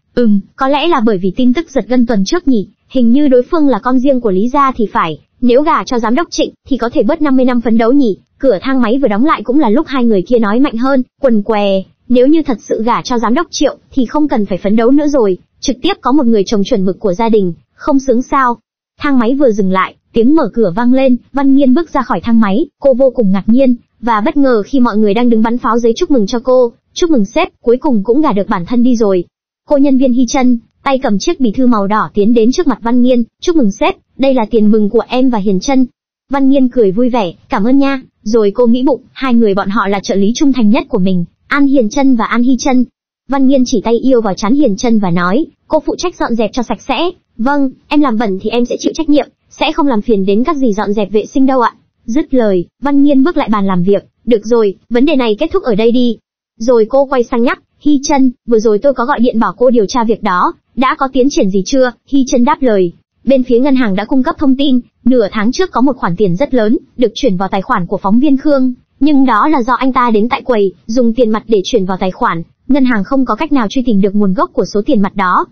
Có lẽ là bởi vì tin tức giật gân tuần trước nhỉ, hình như đối phương là con riêng của Lý gia thì phải, nếu gả cho giám đốc Trịnh thì có thể bớt 50 năm phấn đấu nhỉ. Cửa thang máy vừa đóng lại cũng là lúc hai người kia nói mạnh hơn, quần què, nếu như thật sự gả cho giám đốc Triệu thì không cần phải phấn đấu nữa rồi, trực tiếp có một người chồng chuẩn mực của gia đình, không sướng sao? Thang máy vừa dừng lại, tiếng mở cửa vang lên, Văn Nghiên bước ra khỏi thang máy, cô vô cùng ngạc nhiên và bất ngờ khi mọi người đang đứng bắn pháo giấy chúc mừng cho cô. Chúc mừng sếp, cuối cùng cũng gả được bản thân đi rồi. Cô nhân viên Hy Trân, tay cầm chiếc bì thư màu đỏ tiến đến trước mặt Văn Nghiên, chúc mừng sếp, đây là tiền mừng của em và Hiền Trân. Văn Nghiên cười vui vẻ, cảm ơn nha, rồi cô nghĩ bụng, hai người bọn họ là trợ lý trung thành nhất của mình, An Hiền Trân và An Hy Trân. Văn Nghiên chỉ tay yêu vào trán Hiền Trân và nói, cô phụ trách dọn dẹp cho sạch sẽ. Vâng, em làm bẩn thì em sẽ chịu trách nhiệm, sẽ không làm phiền đến các dì dọn dẹp vệ sinh đâu ạ. Dứt lời, Văn Nghiên bước lại bàn làm việc, được rồi, vấn đề này kết thúc ở đây đi. Rồi cô quay sang nhắc, Hy Trân, vừa rồi tôi có gọi điện bảo cô điều tra việc đó, đã có tiến triển gì chưa? Hy Trân đáp lời, bên phía ngân hàng đã cung cấp thông tin, nửa tháng trước có một khoản tiền rất lớn, được chuyển vào tài khoản của phóng viên Khương, nhưng đó là do anh ta đến tại quầy, dùng tiền mặt để chuyển vào tài khoản, ngân hàng không có cách nào truy tìm được nguồn gốc của số tiền mặt đó.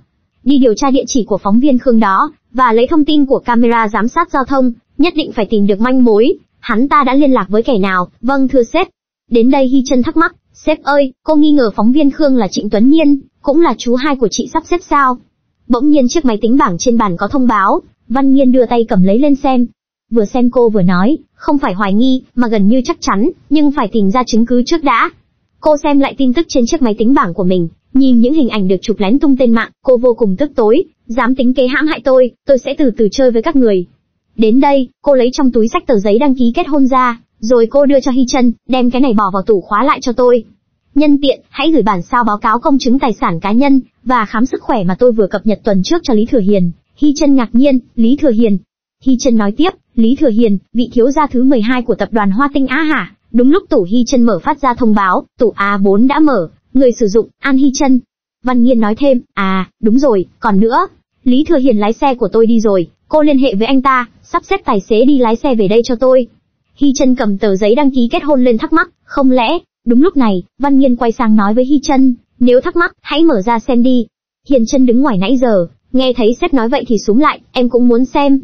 Đi điều tra địa chỉ của phóng viên Khương đó, và lấy thông tin của camera giám sát giao thông, nhất định phải tìm được manh mối, hắn ta đã liên lạc với kẻ nào? Vâng thưa sếp. Đến đây Hy Trân thắc mắc, sếp ơi, cô nghi ngờ phóng viên Khương là Trịnh Tuấn Nhiên, cũng là chú hai của chị sắp xếp sao? Bỗng nhiên chiếc máy tính bảng trên bàn có thông báo, Văn Nghiên đưa tay cầm lấy lên xem. Vừa xem cô vừa nói, không phải hoài nghi, mà gần như chắc chắn, nhưng phải tìm ra chứng cứ trước đã. Cô xem lại tin tức trên chiếc máy tính bảng của mình, nhìn những hình ảnh được chụp lén tung tên mạng, cô vô cùng tức tối, dám tính kế hãm hại tôi sẽ từ từ chơi với các người. Đến đây, cô lấy trong túi xách tờ giấy đăng ký kết hôn ra. Rồi cô đưa cho Hy Trân, đem cái này bỏ vào tủ khóa lại cho tôi. Nhân tiện, hãy gửi bản sao báo cáo công chứng tài sản cá nhân và khám sức khỏe mà tôi vừa cập nhật tuần trước cho Lý Thừa Hiền. Hy Trân ngạc nhiên, Lý Thừa Hiền. Hy Trân nói tiếp, Lý Thừa Hiền, vị thiếu gia thứ 12 của tập đoàn Hoa Tinh á hả? Đúng lúc tủ Hy Trân mở phát ra thông báo, tủ A4 đã mở, người sử dụng, An Hy Trân. Văn Nghiên nói thêm, à, đúng rồi, còn nữa. Lý Thừa Hiền lái xe của tôi đi rồi, cô liên hệ với anh ta, sắp xếp tài xế đi lái xe về đây cho tôi. Hy Trân cầm tờ giấy đăng ký kết hôn lên thắc mắc, không lẽ, đúng lúc này, Văn Nghiên quay sang nói với Hy Trân, nếu thắc mắc, hãy mở ra xem đi. Hiền Trân đứng ngoài nãy giờ, nghe thấy sếp nói vậy thì xúm lại, em cũng muốn xem.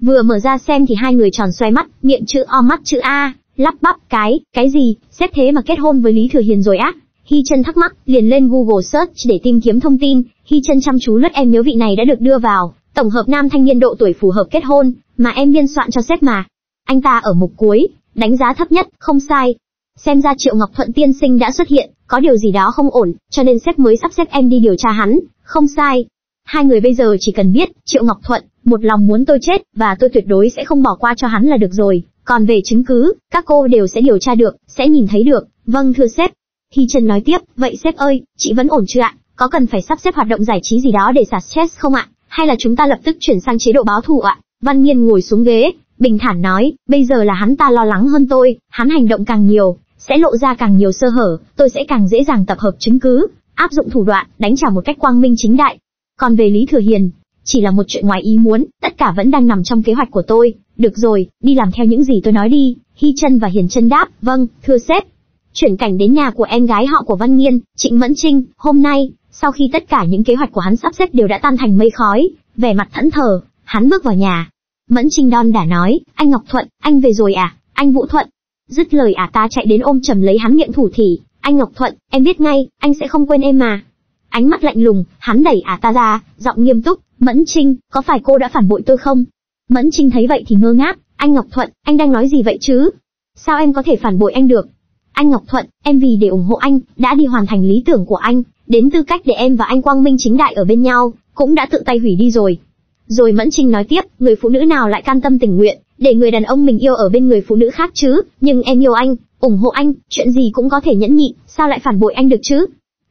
Vừa mở ra xem thì hai người tròn xoay mắt, miệng chữ O mắt chữ A, lắp bắp, cái gì, sếp thế mà kết hôn với Lý Thừa Hiền rồi á? Hy Trân thắc mắc, liền lên Google Search để tìm kiếm thông tin, Hy Trân chăm chú lướt em nhớ vị này đã được đưa vào, tổng hợp nam thanh niên độ tuổi phù hợp kết hôn, mà em biên soạn cho sếp mà. Anh ta ở mục cuối, đánh giá thấp nhất, không sai. Xem ra Triệu Ngọc Thuận tiên sinh đã xuất hiện, có điều gì đó không ổn, cho nên sếp mới sắp xếp em đi điều tra hắn, không sai. Hai người bây giờ chỉ cần biết, Triệu Ngọc Thuận, một lòng muốn tôi chết, và tôi tuyệt đối sẽ không bỏ qua cho hắn là được rồi. Còn về chứng cứ, các cô đều sẽ điều tra được, sẽ nhìn thấy được. Vâng thưa sếp. Hy Trân nói tiếp, vậy sếp ơi, chị vẫn ổn chưa ạ? Có cần phải sắp xếp hoạt động giải trí gì đó để xả stress không ạ? Hay là chúng ta lập tức chuyển sang chế độ báo thù ạ? Văn Nghiên ngồi xuống ghế. Bình thản nói, bây giờ là hắn ta lo lắng hơn tôi, hắn hành động càng nhiều, sẽ lộ ra càng nhiều sơ hở, tôi sẽ càng dễ dàng tập hợp chứng cứ, áp dụng thủ đoạn, đánh trả một cách quang minh chính đại. Còn về Lý Thừa Hiền, chỉ là một chuyện ngoài ý muốn, tất cả vẫn đang nằm trong kế hoạch của tôi, được rồi, đi làm theo những gì tôi nói đi, Hy Trân và Hiền Trân đáp, vâng, thưa sếp. Chuyển cảnh đến nhà của em gái họ của Văn Nghiên, Trịnh Mẫn Trinh, hôm nay, sau khi tất cả những kế hoạch của hắn sắp xếp đều đã tan thành mây khói, vẻ mặt thẫn thờ, hắn bước vào nhà. Mẫn Trinh đon đả nói, anh Ngọc Thuận, anh về rồi à, anh Vũ Thuận. Dứt lời ả ta chạy đến ôm chầm lấy hắn miệng thủ thỉ, anh Ngọc Thuận, em biết ngay, anh sẽ không quên em mà. Ánh mắt lạnh lùng, hắn đẩy ả ta ra, giọng nghiêm túc, Mẫn Trinh, có phải cô đã phản bội tôi không? Mẫn Trinh thấy vậy thì ngơ ngác, anh Ngọc Thuận, anh đang nói gì vậy chứ? Sao em có thể phản bội anh được? Anh Ngọc Thuận, em vì để ủng hộ anh, đã đi hoàn thành lý tưởng của anh, đến tư cách để em và anh quang minh chính đại ở bên nhau, cũng đã tự tay hủy đi rồi. Rồi Mẫn Trinh nói tiếp, người phụ nữ nào lại cam tâm tình nguyện, để người đàn ông mình yêu ở bên người phụ nữ khác chứ, nhưng em yêu anh, ủng hộ anh, chuyện gì cũng có thể nhẫn nhịn, sao lại phản bội anh được chứ?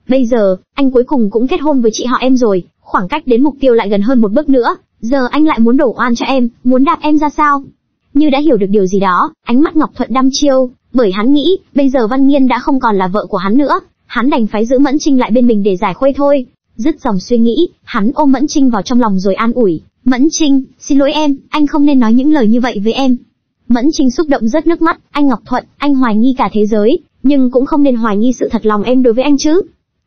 Bây giờ, anh cuối cùng cũng kết hôn với chị họ em rồi, khoảng cách đến mục tiêu lại gần hơn một bước nữa, giờ anh lại muốn đổ oan cho em, muốn đạp em ra sao? Như đã hiểu được điều gì đó, ánh mắt Ngọc Thuận đăm chiêu, bởi hắn nghĩ, bây giờ Văn Nghiên đã không còn là vợ của hắn nữa, hắn đành phải giữ Mẫn Trinh lại bên mình để giải khuây thôi. Dứt dòng suy nghĩ, hắn ôm Mẫn Trinh vào trong lòng rồi an ủi, Mẫn Trinh, xin lỗi em, anh không nên nói những lời như vậy với em. Mẫn Trinh xúc động rớt nước mắt, anh Ngọc Thuận, anh hoài nghi cả thế giới, nhưng cũng không nên hoài nghi sự thật lòng em đối với anh chứ.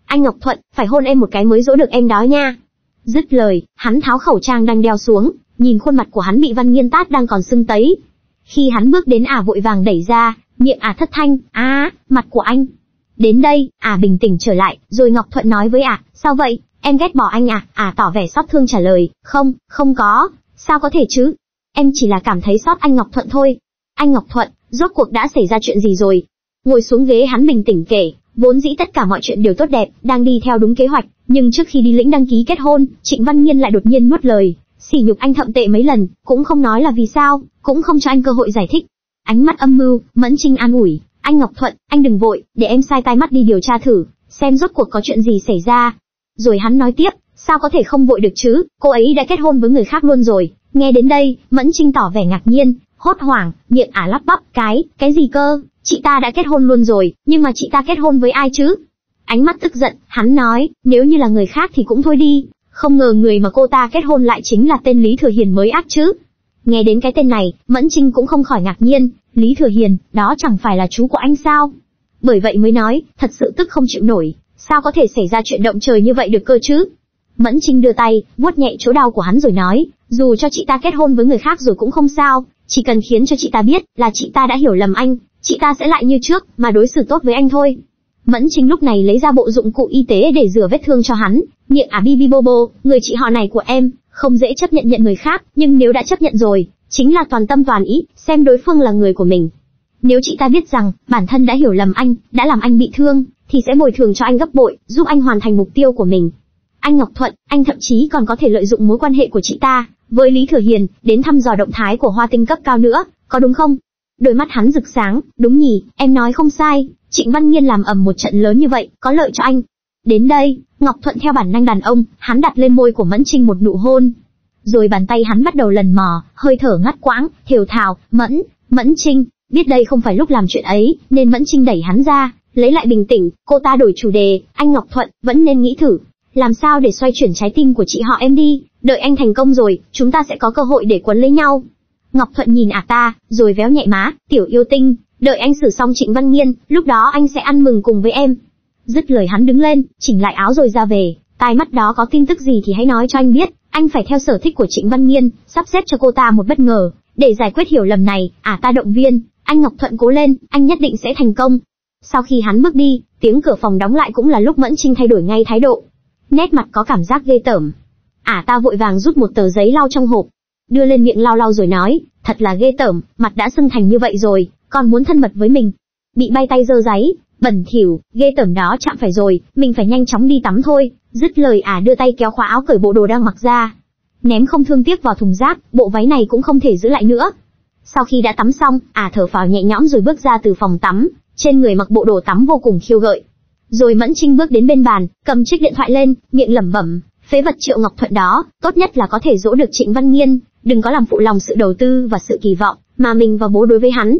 Anh Ngọc Thuận, phải hôn em một cái mới dỗ được em đó nha. Dứt lời, hắn tháo khẩu trang đang đeo xuống, nhìn khuôn mặt của hắn bị Văn Nghiên tát đang còn sưng tấy. Khi hắn bước đến, ả vội vàng đẩy ra, miệng ả thất thanh, á, mặt của anh. Đến đây, ả bình tĩnh trở lại, rồi Ngọc Thuận nói với ả, sao vậy, em ghét bỏ anh à? Ả tỏ vẻ xót thương trả lời, không, không có, sao có thể chứ, em chỉ là cảm thấy xót anh Ngọc Thuận thôi. Anh Ngọc Thuận, rốt cuộc đã xảy ra chuyện gì rồi? Ngồi xuống ghế, hắn bình tĩnh kể, vốn dĩ tất cả mọi chuyện đều tốt đẹp, đang đi theo đúng kế hoạch, nhưng trước khi đi lĩnh đăng ký kết hôn, Trịnh Văn Nghiên lại đột nhiên nuốt lời, sỉ nhục anh thậm tệ mấy lần, cũng không nói là vì sao, cũng không cho anh cơ hội giải thích. Ánh mắt âm mưu, Mẫn Trinh an ủi, anh Ngọc Thuận, anh đừng vội, để em sai tai mắt đi điều tra thử, xem rốt cuộc có chuyện gì xảy ra. Rồi hắn nói tiếp, sao có thể không vội được chứ, cô ấy đã kết hôn với người khác luôn rồi. Nghe đến đây, Mẫn Trinh tỏ vẻ ngạc nhiên, hốt hoảng, miệng ả lắp bắp, cái gì cơ, chị ta đã kết hôn luôn rồi, nhưng mà chị ta kết hôn với ai chứ? Ánh mắt tức giận, hắn nói, nếu như là người khác thì cũng thôi đi, không ngờ người mà cô ta kết hôn lại chính là tên Lý Thừa Hiền mới ác chứ. Nghe đến cái tên này, Mẫn Trinh cũng không khỏi ngạc nhiên, Lý Thừa Hiền, đó chẳng phải là chú của anh sao? Bởi vậy mới nói, thật sự tức không chịu nổi, sao có thể xảy ra chuyện động trời như vậy được cơ chứ? Mẫn Trinh đưa tay, vuốt nhẹ chỗ đau của hắn rồi nói, dù cho chị ta kết hôn với người khác rồi cũng không sao, chỉ cần khiến cho chị ta biết là chị ta đã hiểu lầm anh, chị ta sẽ lại như trước mà đối xử tốt với anh thôi. Mẫn Trinh lúc này lấy ra bộ dụng cụ y tế để rửa vết thương cho hắn, miệng ả bi bi bô bô, người chị họ này của em, không dễ chấp nhận người khác, nhưng nếu đã chấp nhận rồi, chính là toàn tâm toàn ý, xem đối phương là người của mình. Nếu chị ta biết rằng bản thân đã hiểu lầm anh, đã làm anh bị thương, thì sẽ bồi thường cho anh gấp bội, giúp anh hoàn thành mục tiêu của mình. Anh Ngọc Thuận, anh thậm chí còn có thể lợi dụng mối quan hệ của chị ta với Lý Thừa Hiền đến thăm dò động thái của Hoa Tinh cấp cao nữa, có đúng không? Đôi mắt hắn rực sáng, đúng nhỉ, em nói không sai, Trịnh Văn Nghiên làm ầm một trận lớn như vậy, có lợi cho anh. Đến đây, Ngọc Thuận theo bản năng đàn ông, hắn đặt lên môi của Mẫn Trinh một nụ hôn. Rồi bàn tay hắn bắt đầu lần mò, hơi thở ngắt quãng, thều thào, Mẫn Trinh, biết đây không phải lúc làm chuyện ấy, nên Mẫn Trinh đẩy hắn ra, lấy lại bình tĩnh, cô ta đổi chủ đề, anh Ngọc Thuận, vẫn nên nghĩ thử. Làm sao để xoay chuyển trái tim của chị họ em đi, đợi anh thành công rồi, chúng ta sẽ có cơ hội để quấn lấy nhau. Ngọc Thuận nhìn ả ta, rồi véo nhẹ má, tiểu yêu tinh, đợi anh xử xong Trịnh Văn Nghiên, lúc đó anh sẽ ăn mừng cùng với em. Dứt lời hắn đứng lên, chỉnh lại áo rồi ra về, tai mắt đó có tin tức gì thì hãy nói cho anh biết, anh phải theo sở thích của Trịnh Văn Nghiên, sắp xếp cho cô ta một bất ngờ, để giải quyết hiểu lầm này, ả ta động viên, anh Ngọc Thuận cố lên, anh nhất định sẽ thành công. Sau khi hắn bước đi, tiếng cửa phòng đóng lại cũng là lúc Mẫn Trinh thay đổi ngay thái độ. Nét mặt có cảm giác ghê tởm. Ả ta vội vàng rút một tờ giấy lau trong hộp, đưa lên miệng lau lau rồi nói, thật là ghê tởm, mặt đã sưng thành như vậy rồi, còn muốn thân mật với mình. Bị bay tay dơ giấy, bẩn thỉu, ghê tởm đó chạm phải rồi, mình phải nhanh chóng đi tắm thôi. Dứt lời ả đưa tay kéo khóa áo cởi bộ đồ đang mặc ra, ném không thương tiếc vào thùng rác, bộ váy này cũng không thể giữ lại nữa. Sau khi đã tắm xong, ả thở phào nhẹ nhõm rồi bước ra từ phòng tắm, trên người mặc bộ đồ tắm vô cùng khiêu gợi. Rồi Mẫn Trinh bước đến bên bàn, cầm chiếc điện thoại lên, miệng lẩm bẩm, phế vật Triệu Ngọc Thuận đó, tốt nhất là có thể dỗ được Trịnh Văn Nghiên, đừng có làm phụ lòng sự đầu tư và sự kỳ vọng mà mình và bố đối với hắn.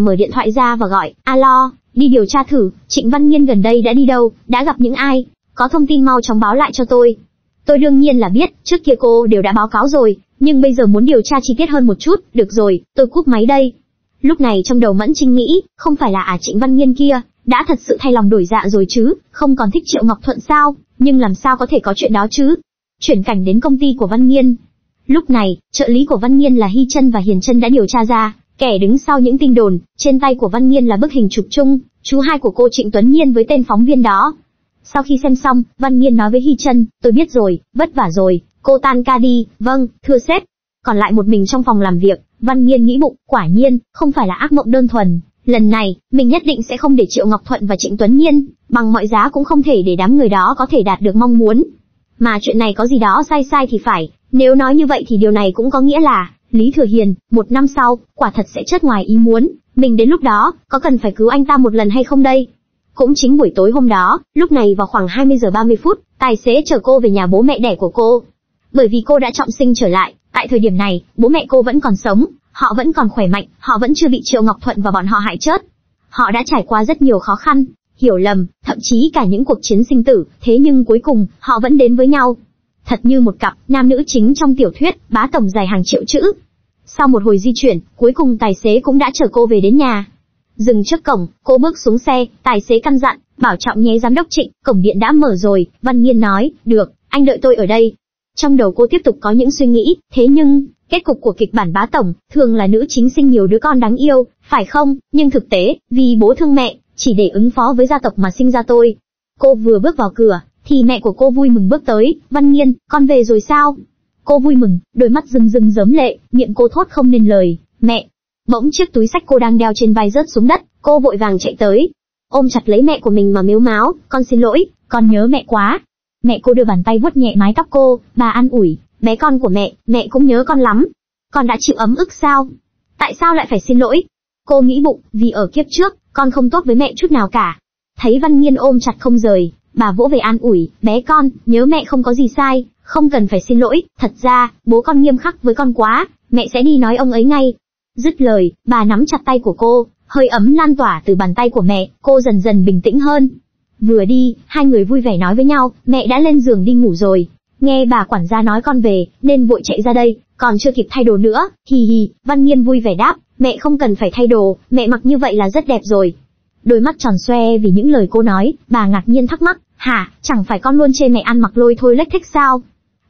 Mở điện thoại ra và gọi, alo, đi điều tra thử, Trịnh Văn Nghiên gần đây đã đi đâu, đã gặp những ai, có thông tin mau chóng báo lại cho tôi. Tôi đương nhiên là biết, trước kia cô đều đã báo cáo rồi, nhưng bây giờ muốn điều tra chi tiết hơn một chút, được rồi, tôi cúp máy đây. Lúc này trong đầu Mẫn Trinh nghĩ, không phải là Trịnh Văn Nghiên kia đã thật sự thay lòng đổi dạ rồi chứ, không còn thích Triệu Ngọc Thuận sao, nhưng làm sao có thể có chuyện đó chứ. Chuyển cảnh đến công ty của Văn Nghiên. Lúc này, trợ lý của Văn Nghiên là Hy Trân và Hiền Trân đã điều tra ra, kẻ đứng sau những tin đồn, trên tay của Văn Nghiên là bức hình chụp chung, chú hai của cô Trịnh Tuấn Nhiên với tên phóng viên đó. Sau khi xem xong, Văn Nghiên nói với Hy Trân, tôi biết rồi, vất vả rồi, cô tan ca đi, vâng, thưa sếp. Còn lại một mình trong phòng làm việc, Văn Nghiên nghĩ bụng, quả nhiên, không phải là ác mộng đơn thuần. Lần này, mình nhất định sẽ không để Triệu Ngọc Thuận và Trịnh Tuấn Nhiên, bằng mọi giá cũng không thể để đám người đó có thể đạt được mong muốn. Mà chuyện này có gì đó sai sai thì phải, nếu nói như vậy thì điều này cũng có nghĩa là, Lý Thừa Hiền, 1 năm sau, quả thật sẽ chết ngoài ý muốn, mình đến lúc đó, có cần phải cứu anh ta một lần hay không đây? Cũng chính buổi tối hôm đó, lúc này vào khoảng 20:30, tài xế chở cô về nhà bố mẹ đẻ của cô. Bởi vì cô đã trọng sinh trở lại, tại thời điểm này, bố mẹ cô vẫn còn sống, họ vẫn còn khỏe mạnh, họ vẫn chưa bị Triệu Ngọc Thuận và bọn họ hại chết. Họ đã trải qua rất nhiều khó khăn, hiểu lầm, thậm chí cả những cuộc chiến sinh tử, thế nhưng cuối cùng, họ vẫn đến với nhau. Thật như một cặp nam nữ chính trong tiểu thuyết, bá tổng dài hàng triệu chữ. Sau một hồi di chuyển, cuối cùng tài xế cũng đã chở cô về đến nhà. Dừng trước cổng, cô bước xuống xe, tài xế căn dặn, bảo trọng nhé giám đốc Trịnh, cổng điện đã mở rồi. Văn Nghiên nói, được, anh đợi tôi ở đây. Trong đầu cô tiếp tục có những suy nghĩ, thế nhưng, kết cục của kịch bản bá tổng, thường là nữ chính sinh nhiều đứa con đáng yêu, phải không, nhưng thực tế, vì bố thương mẹ, chỉ để ứng phó với gia tộc mà sinh ra tôi. Cô vừa bước vào cửa, thì mẹ của cô vui mừng bước tới, Văn Nghiên, con về rồi sao? Cô vui mừng, đôi mắt rưng rưng rớm lệ, miệng cô thốt không nên lời, mẹ. Bỗng chiếc túi sách cô đang đeo trên vai rớt xuống đất, cô vội vàng chạy tới, ôm chặt lấy mẹ của mình mà mếu máo, con xin lỗi, con nhớ mẹ quá. Mẹ cô đưa bàn tay vuốt nhẹ mái tóc cô, bà an ủi, bé con của mẹ cũng nhớ con lắm. Con đã chịu ấm ức sao? Tại sao lại phải xin lỗi? Cô nghĩ bụng, vì ở kiếp trước, con không tốt với mẹ chút nào cả. Thấy Văn Nghiên ôm chặt không rời, bà vỗ về an ủi, bé con, nhớ mẹ không có gì sai, không cần phải xin lỗi, thật ra, bố con nghiêm khắc với con quá, mẹ sẽ đi nói ông ấy ngay. Dứt lời, bà nắm chặt tay của cô, hơi ấm lan tỏa từ bàn tay của mẹ, cô dần dần bình tĩnh hơn. Vừa đi, hai người vui vẻ nói với nhau, mẹ đã lên giường đi ngủ rồi. Nghe bà quản gia nói con về, nên vội chạy ra đây, còn chưa kịp thay đồ nữa, hì hì, Văn Nghiên vui vẻ đáp, mẹ không cần phải thay đồ, mẹ mặc như vậy là rất đẹp rồi. Đôi mắt tròn xoe vì những lời cô nói, bà ngạc nhiên thắc mắc, hả, chẳng phải con luôn chê mẹ ăn mặc lôi thôi lếch thích sao?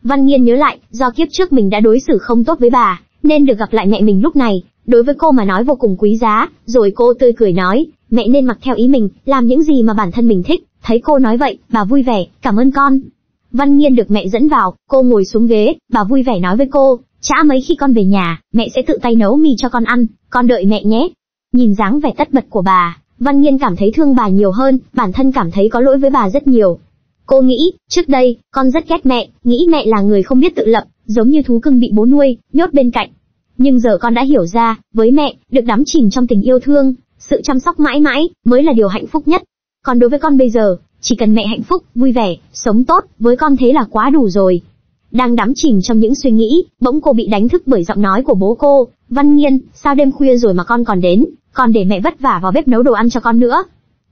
Văn Nghiên nhớ lại, do kiếp trước mình đã đối xử không tốt với bà, nên được gặp lại mẹ mình lúc này, đối với cô mà nói vô cùng quý giá, rồi cô tươi cười nói, mẹ nên mặc theo ý mình, làm những gì mà bản thân mình thích. Thấy cô nói vậy, bà vui vẻ, cảm ơn con. Văn Nghiên được mẹ dẫn vào, cô ngồi xuống ghế, bà vui vẻ nói với cô, chả mấy khi con về nhà, mẹ sẽ tự tay nấu mì cho con ăn, con đợi mẹ nhé. Nhìn dáng vẻ tất bật của bà, Văn Nghiên cảm thấy thương bà nhiều hơn, bản thân cảm thấy có lỗi với bà rất nhiều. Cô nghĩ, trước đây, con rất ghét mẹ, nghĩ mẹ là người không biết tự lập, giống như thú cưng bị bố nuôi, nhốt bên cạnh. Nhưng giờ con đã hiểu ra, với mẹ, được đắm chìm trong tình yêu thương, sự chăm sóc mãi mãi, mới là điều hạnh phúc nhất. Còn đối với con bây giờ, chỉ cần mẹ hạnh phúc, vui vẻ, sống tốt, với con thế là quá đủ rồi. Đang đắm chìm trong những suy nghĩ, bỗng cô bị đánh thức bởi giọng nói của bố cô, Văn Nghiên, sao đêm khuya rồi mà con còn đến, còn để mẹ vất vả vào bếp nấu đồ ăn cho con nữa.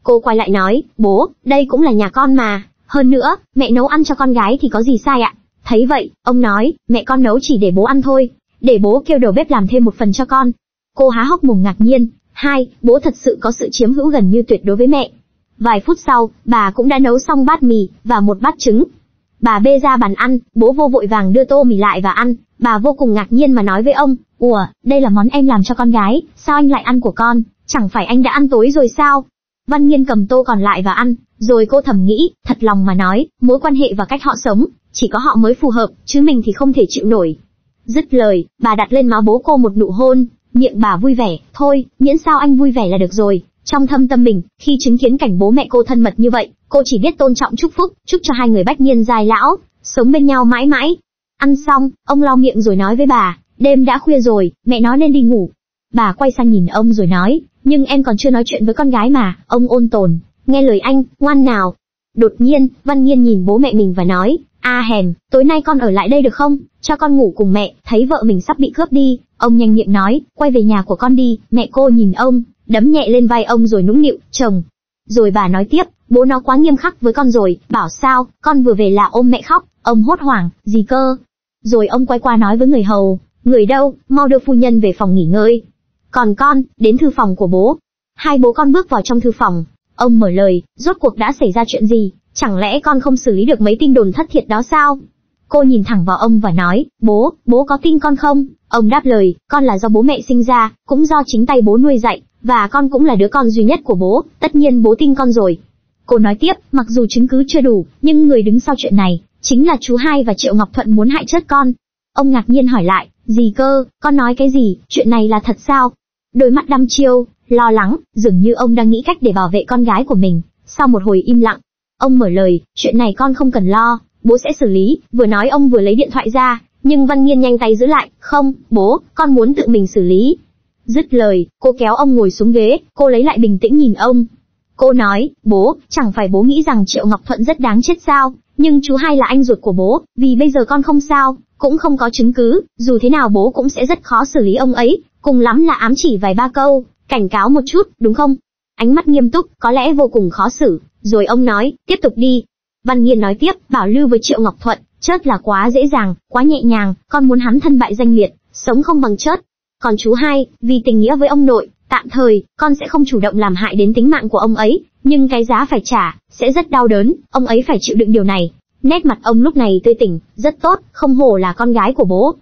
Cô quay lại nói, bố, đây cũng là nhà con mà, hơn nữa, mẹ nấu ăn cho con gái thì có gì sai ạ. Thấy vậy, ông nói, mẹ con nấu chỉ để bố ăn thôi, để bố kêu đầu bếp làm thêm một phần cho con. Cô há hốc mồm ngạc nhiên, bố thật sự có sự chiếm hữu gần như tuyệt đối với mẹ. Vài phút sau, bà cũng đã nấu xong bát mì và một bát trứng. Bà bê ra bàn ăn, bố vô vội vàng đưa tô mì lại và ăn. Bà vô cùng ngạc nhiên mà nói với ông, ủa, đây là món em làm cho con gái, sao anh lại ăn của con, chẳng phải anh đã ăn tối rồi sao? Văn Nghiên cầm tô còn lại và ăn, rồi cô thầm nghĩ, thật lòng mà nói, mối quan hệ và cách họ sống, chỉ có họ mới phù hợp, chứ mình thì không thể chịu nổi. Dứt lời, bà đặt lên má bố cô một nụ hôn, miệng bà vui vẻ, thôi, miễn sao anh vui vẻ là được rồi. Trong thâm tâm mình, khi chứng kiến cảnh bố mẹ cô thân mật như vậy, cô chỉ biết tôn trọng chúc phúc, chúc cho hai người bách niên giai lão, sống bên nhau mãi mãi. Ăn xong, ông lau miệng rồi nói với bà, đêm đã khuya rồi, mẹ nó nên đi ngủ. Bà quay sang nhìn ông rồi nói, nhưng em còn chưa nói chuyện với con gái mà, ông ôn tồn, nghe lời anh, ngoan nào. Đột nhiên, Văn Nghiên nhìn bố mẹ mình và nói, a hèn, tối nay con ở lại đây được không, cho con ngủ cùng mẹ. Thấy vợ mình sắp bị cướp đi, ông nhanh miệng nói, quay về nhà của con đi. Mẹ cô nhìn ông, đấm nhẹ lên vai ông rồi nũng nịu, chồng. Rồi bà nói tiếp, bố nó quá nghiêm khắc với con rồi, bảo sao, con vừa về là ôm mẹ khóc. Ông hốt hoảng, gì cơ? Rồi ông quay qua nói với người hầu, người đâu, mau đưa phu nhân về phòng nghỉ ngơi. Còn con, đến thư phòng của bố. Hai bố con bước vào trong thư phòng, ông mở lời, rốt cuộc đã xảy ra chuyện gì, chẳng lẽ con không xử lý được mấy tin đồn thất thiệt đó sao? Cô nhìn thẳng vào ông và nói, bố có tin con không? Ông đáp lời, con là do bố mẹ sinh ra, cũng do chính tay bố nuôi dạy. Và con cũng là đứa con duy nhất của bố, tất nhiên bố tin con rồi. Cô nói tiếp, mặc dù chứng cứ chưa đủ, nhưng người đứng sau chuyện này, chính là chú hai và Triệu Ngọc Thuận muốn hại chết con. Ông ngạc nhiên hỏi lại, gì cơ, con nói cái gì, chuyện này là thật sao? Đôi mắt đăm chiêu, lo lắng, dường như ông đang nghĩ cách để bảo vệ con gái của mình. Sau một hồi im lặng, ông mở lời, chuyện này con không cần lo, bố sẽ xử lý. Vừa nói ông vừa lấy điện thoại ra, nhưng Văn Nghiên nhanh tay giữ lại, không, bố, con muốn tự mình xử lý. Dứt lời, cô kéo ông ngồi xuống ghế, cô lấy lại bình tĩnh nhìn ông. Cô nói, bố, chẳng phải bố nghĩ rằng Triệu Ngọc Thuận rất đáng chết sao, nhưng chú hai là anh ruột của bố, vì bây giờ con không sao, cũng không có chứng cứ, dù thế nào bố cũng sẽ rất khó xử lý ông ấy, cùng lắm là ám chỉ vài ba câu, cảnh cáo một chút, đúng không? Ánh mắt nghiêm túc, có lẽ vô cùng khó xử, rồi ông nói, tiếp tục đi. Văn Nghiên nói tiếp, bảo lưu với Triệu Ngọc Thuận, chết là quá dễ dàng, quá nhẹ nhàng, con muốn hắn thân bại danh liệt, sống không bằng chết. Còn chú hai, vì tình nghĩa với ông nội, tạm thời, con sẽ không chủ động làm hại đến tính mạng của ông ấy, nhưng cái giá phải trả, sẽ rất đau đớn, ông ấy phải chịu đựng điều này. Nét mặt ông lúc này tươi tỉnh, rất tốt, không hổ là con gái của bố.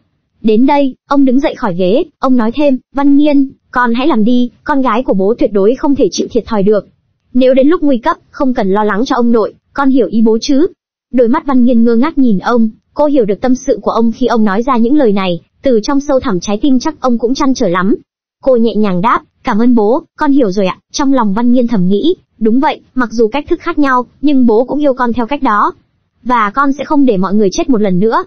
Đến đây, ông đứng dậy khỏi ghế, ông nói thêm, Văn Nghiên, con hãy làm đi, con gái của bố tuyệt đối không thể chịu thiệt thòi được. Nếu đến lúc nguy cấp, không cần lo lắng cho ông nội, con hiểu ý bố chứ? Đôi mắt Văn Nghiên ngơ ngác nhìn ông, cô hiểu được tâm sự của ông khi ông nói ra những lời này, từ trong sâu thẳm trái tim chắc ông cũng trăn trở lắm. Cô nhẹ nhàng đáp, cảm ơn bố, con hiểu rồi ạ. Trong lòng Văn Nghiên thầm nghĩ, đúng vậy, mặc dù cách thức khác nhau, nhưng bố cũng yêu con theo cách đó. Và con sẽ không để mọi người chết một lần nữa.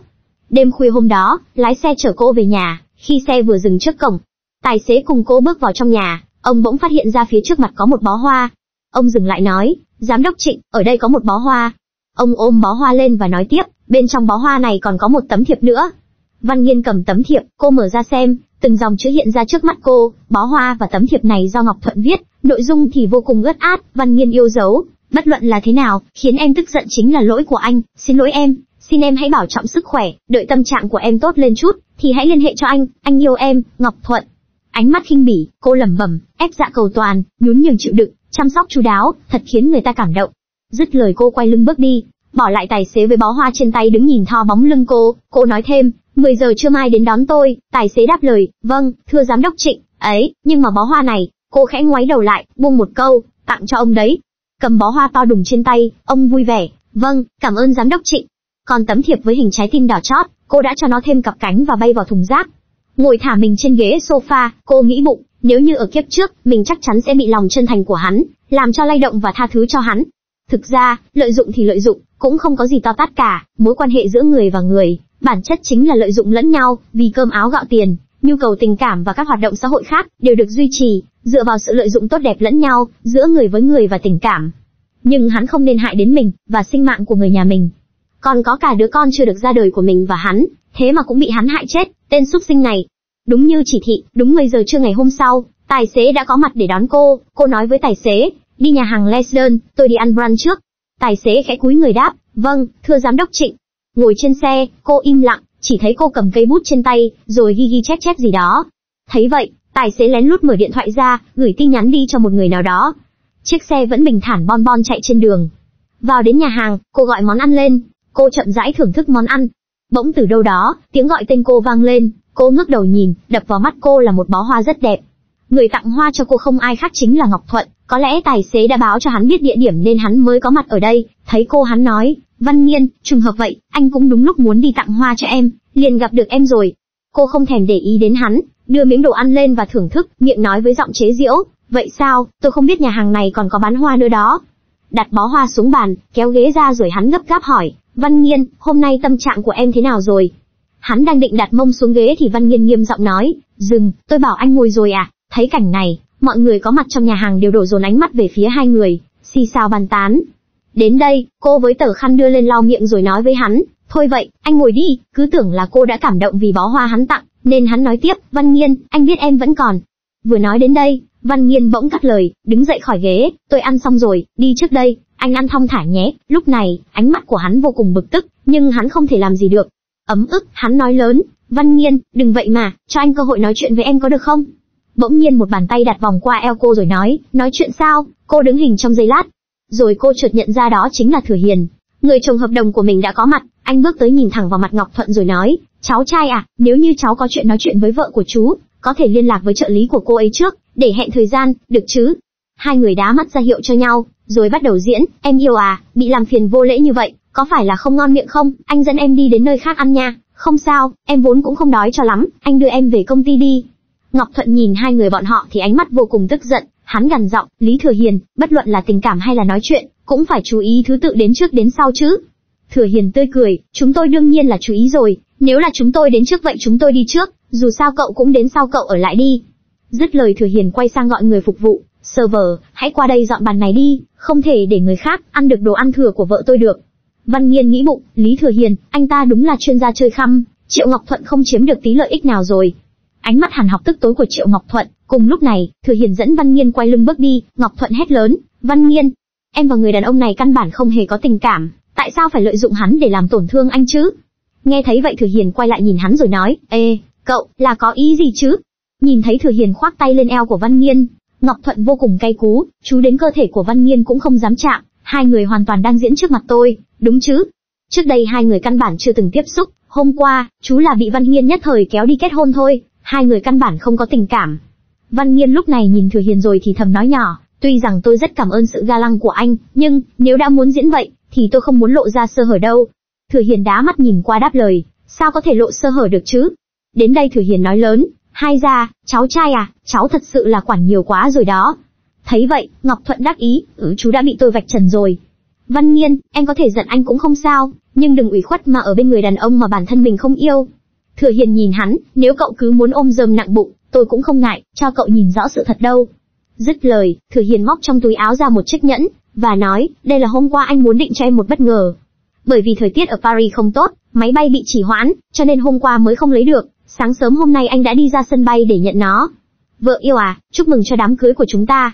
Đêm khuya hôm đó, lái xe chở cô về nhà, khi xe vừa dừng trước cổng, tài xế cùng cô bước vào trong nhà, ông bỗng phát hiện ra phía trước mặt có một bó hoa. Ông dừng lại nói, giám đốc Trịnh, ở đây có một bó hoa. Ông ôm bó hoa lên và nói tiếp, bên trong bó hoa này còn có một tấm thiệp nữa. Văn Nghiên cầm tấm thiệp, cô mở ra xem, từng dòng chữ hiện ra trước mắt cô, bó hoa và tấm thiệp này do Ngọc Thuận viết, nội dung thì vô cùng ướt át, Văn Nghiên yêu dấu. Bất luận là thế nào, khiến em tức giận chính là lỗi của anh, xin lỗi em, xin em hãy bảo trọng sức khỏe, đợi tâm trạng của em tốt lên chút, thì hãy liên hệ cho anh yêu em, Ngọc Thuận. Ánh mắt khinh bỉ, cô lẩm bẩm, ép dạ cầu toàn, nhún nhường chịu đựng, chăm sóc chu đáo, thật khiến người ta cảm động. Dứt lời cô quay lưng bước đi, bỏ lại tài xế với bó hoa trên tay đứng nhìn thò bóng lưng cô nói thêm, 10 giờ trưa mai đến đón tôi, tài xế đáp lời, vâng, thưa giám đốc Trịnh, ấy, nhưng mà bó hoa này, cô khẽ ngoáy đầu lại, buông một câu, tặng cho ông đấy. Cầm bó hoa to đùng trên tay, ông vui vẻ, vâng, cảm ơn giám đốc Trịnh. Còn tấm thiệp với hình trái tim đỏ chót, cô đã cho nó thêm cặp cánh và bay vào thùng rác. Ngồi thả mình trên ghế sofa, cô nghĩ bụng, nếu như ở kiếp trước, mình chắc chắn sẽ bị lòng chân thành của hắn, làm cho lay động và tha thứ cho hắn. Thực ra, lợi dụng thì lợi dụng, cũng không có gì to tát cả, mối quan hệ giữa người và người, bản chất chính là lợi dụng lẫn nhau, vì cơm áo gạo tiền, nhu cầu tình cảm và các hoạt động xã hội khác đều được duy trì. Dựa vào sự lợi dụng tốt đẹp lẫn nhau, giữa người với người và tình cảm. Nhưng hắn không nên hại đến mình, và sinh mạng của người nhà mình. Còn có cả đứa con chưa được ra đời của mình và hắn, thế mà cũng bị hắn hại chết, tên súc sinh này. Đúng như chỉ thị, đúng 10 giờ trưa ngày hôm sau, tài xế đã có mặt để đón cô nói với tài xế, đi nhà hàng Lesden, tôi đi ăn brunch trước. Tài xế khẽ cúi người đáp, vâng, thưa giám đốc Trịnh. Ngồi trên xe, cô im lặng, chỉ thấy cô cầm cây bút trên tay, rồi ghi chép gì đó. Thấy vậy, tài xế lén lút mở điện thoại ra, gửi tin nhắn đi cho một người nào đó. Chiếc xe vẫn bình thản bon chạy trên đường. Vào đến nhà hàng, cô gọi món ăn lên, cô chậm rãi thưởng thức món ăn. Bỗng từ đâu đó, tiếng gọi tên cô vang lên, cô ngước đầu nhìn, đập vào mắt cô là một bó hoa rất đẹp. Người tặng hoa cho cô không ai khác chính là Ngọc Thuận, có lẽ tài xế đã báo cho hắn biết địa điểm nên hắn mới có mặt ở đây. Thấy cô hắn nói, Văn Nghiên, trùng hợp vậy, anh cũng đúng lúc muốn đi tặng hoa cho em, liền gặp được em rồi. Cô không thèm để ý đến hắn, đưa miếng đồ ăn lên và thưởng thức, miệng nói với giọng chế giễu, vậy sao, tôi không biết nhà hàng này còn có bán hoa nữa đó. Đặt bó hoa xuống bàn, kéo ghế ra rồi hắn gấp gáp hỏi, Văn Nghiên, hôm nay tâm trạng của em thế nào rồi? Hắn đang định đặt mông xuống ghế thì Văn Nghiên nghiêm giọng nói, dừng, tôi bảo anh ngồi rồi à? Thấy cảnh này, mọi người có mặt trong nhà hàng đều đổ dồn ánh mắt về phía hai người, xì xào bàn tán. Đến đây, cô với tờ khăn đưa lên lau miệng rồi nói với hắn, thôi vậy, anh ngồi đi. Cứ tưởng là cô đã cảm động vì bó hoa hắn tặng, nên hắn nói tiếp, Văn Nghiên, anh biết em vẫn còn. Vừa nói đến đây, Văn Nghiên bỗng cắt lời, đứng dậy khỏi ghế, tôi ăn xong rồi, đi trước đây, anh ăn thong thả nhé. Lúc này, ánh mắt của hắn vô cùng bực tức, nhưng hắn không thể làm gì được. Ấm ức, hắn nói lớn, Văn Nghiên, đừng vậy mà, cho anh cơ hội nói chuyện với em có được không? Bỗng nhiên một bàn tay đặt vòng qua eo cô rồi nói chuyện sao? Cô đứng hình trong giây lát. Rồi cô chợt nhận ra đó chính là Thừa Hiền, người chồng hợp đồng của mình đã có mặt. Anh bước tới nhìn thẳng vào mặt Ngọc Thuận rồi nói, cháu trai à, nếu như cháu có chuyện nói chuyện với vợ của chú, có thể liên lạc với trợ lý của cô ấy trước, để hẹn thời gian, được chứ? Hai người đá mắt ra hiệu cho nhau, rồi bắt đầu diễn, em yêu à, bị làm phiền vô lễ như vậy, có phải là không ngon miệng không, anh dẫn em đi đến nơi khác ăn nha. Không sao, em vốn cũng không đói cho lắm, anh đưa em về công ty đi. Ngọc Thuận nhìn hai người bọn họ thì ánh mắt vô cùng tức giận, Hắn gằn giọng, Lý Thừa Hiền, bất luận là tình cảm hay là nói chuyện, cũng phải chú ý thứ tự đến trước đến sau chứ. Thừa Hiền tươi cười, chúng tôi đương nhiên là chú ý rồi, nếu là chúng tôi đến trước vậy chúng tôi đi trước, dù sao cậu cũng đến sau cậu ở lại đi. Dứt lời Thừa Hiền quay sang gọi người phục vụ, server, hãy qua đây dọn bàn này đi, không thể để người khác ăn được đồ ăn thừa của vợ tôi được. Văn Nghiên nghĩ bụng, Lý Thừa Hiền, anh ta đúng là chuyên gia chơi khăm, Triệu Ngọc Thuận không chiếm được tí lợi ích nào rồi. Ánh mắt hằn học tức tối của Triệu Ngọc Thuận, cùng lúc này, Thừa Hiền dẫn Văn Nghiên quay lưng bước đi, Ngọc Thuận hét lớn, Văn Nghiên, em và người đàn ông này căn bản không hề có tình cảm, tại sao phải lợi dụng hắn để làm tổn thương anh chứ? Nghe thấy vậy Thừa Hiền quay lại nhìn hắn rồi nói, ê, cậu, là có ý gì chứ? Nhìn thấy Thừa Hiền khoác tay lên eo của Văn Nghiên, Ngọc Thuận vô cùng cay cú, chú đến cơ thể của Văn Nghiên cũng không dám chạm, hai người hoàn toàn đang diễn trước mặt tôi, đúng chứ? Trước đây hai người căn bản chưa từng tiếp xúc, hôm qua, chú là bị Văn Nghiên nhất thời kéo đi kết hôn thôi. Hai người căn bản không có tình cảm. Văn Nghiên lúc này nhìn Thừa Hiền rồi thì thầm nói nhỏ, tuy rằng tôi rất cảm ơn sự ga lăng của anh, nhưng nếu đã muốn diễn vậy, thì tôi không muốn lộ ra sơ hở đâu. Thừa Hiền đá mắt nhìn qua đáp lời, sao có thể lộ sơ hở được chứ? Đến đây Thừa Hiền nói lớn, hai ra, cháu trai à, cháu thật sự là quản nhiều quá rồi đó. Thấy vậy, Ngọc Thuận đắc ý, chú đã bị tôi vạch trần rồi. Văn Nghiên, em có thể giận anh cũng không sao, nhưng đừng ủy khuất mà ở bên người đàn ông mà bản thân mình không yêu. Thừa Hiền nhìn hắn, nếu cậu cứ muốn ôm rơm nặng bụng, tôi cũng không ngại, cho cậu nhìn rõ sự thật đâu. Dứt lời, Thừa Hiền móc trong túi áo ra một chiếc nhẫn, và nói, đây là hôm qua anh muốn định cho em một bất ngờ. Bởi vì thời tiết ở Paris không tốt, máy bay bị trì hoãn, cho nên hôm qua mới không lấy được, sáng sớm hôm nay anh đã đi ra sân bay để nhận nó. Vợ yêu à, chúc mừng cho đám cưới của chúng ta.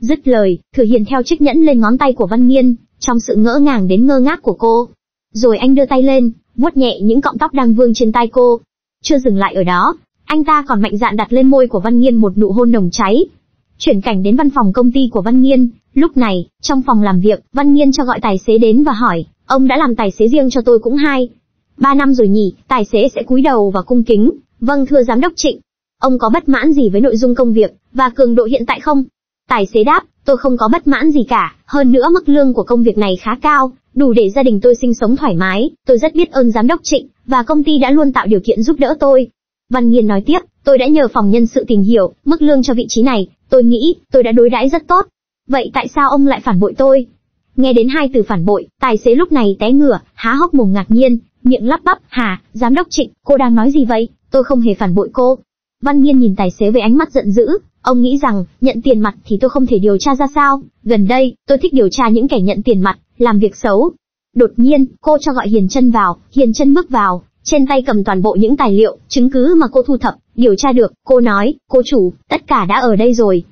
Dứt lời, Thừa Hiền theo chiếc nhẫn lên ngón tay của Văn Nghiên, trong sự ngỡ ngàng đến ngơ ngác của cô. Rồi anh đưa tay lên, vuốt nhẹ những cọng tóc đang vương trên tai cô. Chưa dừng lại ở đó, anh ta còn mạnh dạn đặt lên môi của Văn Nghiên một nụ hôn nồng cháy. Chuyển cảnh đến văn phòng công ty của Văn Nghiên, lúc này, trong phòng làm việc, Văn Nghiên cho gọi tài xế đến và hỏi, ông đã làm tài xế riêng cho tôi cũng 2-3 năm rồi nhỉ? Tài xế sẽ cúi đầu và cung kính, vâng thưa giám đốc Trịnh, ông có bất mãn gì với nội dung công việc và cường độ hiện tại không? Tài xế đáp, tôi không có bất mãn gì cả, hơn nữa mức lương của công việc này khá cao, đủ để gia đình tôi sinh sống thoải mái, tôi rất biết ơn giám đốc Trịnh, và công ty đã luôn tạo điều kiện giúp đỡ tôi. Văn Nghiên nói tiếp, tôi đã nhờ phòng nhân sự tìm hiểu, mức lương cho vị trí này, tôi nghĩ, tôi đã đối đãi rất tốt. Vậy tại sao ông lại phản bội tôi? Nghe đến hai từ phản bội, tài xế lúc này té ngửa, há hốc mồm ngạc nhiên, miệng lắp bắp, hả, giám đốc Trịnh, cô đang nói gì vậy, tôi không hề phản bội cô. Văn Nghiên nhìn tài xế với ánh mắt giận dữ, ông nghĩ rằng, nhận tiền mặt thì tôi không thể điều tra ra sao, gần đây, tôi thích điều tra những kẻ nhận tiền mặt, làm việc xấu. Đột nhiên, cô cho gọi Hiền Trân vào, Hiền Trân bước vào, trên tay cầm toàn bộ những tài liệu, chứng cứ mà cô thu thập, điều tra được, cô nói, cô chủ, tất cả đã ở đây rồi.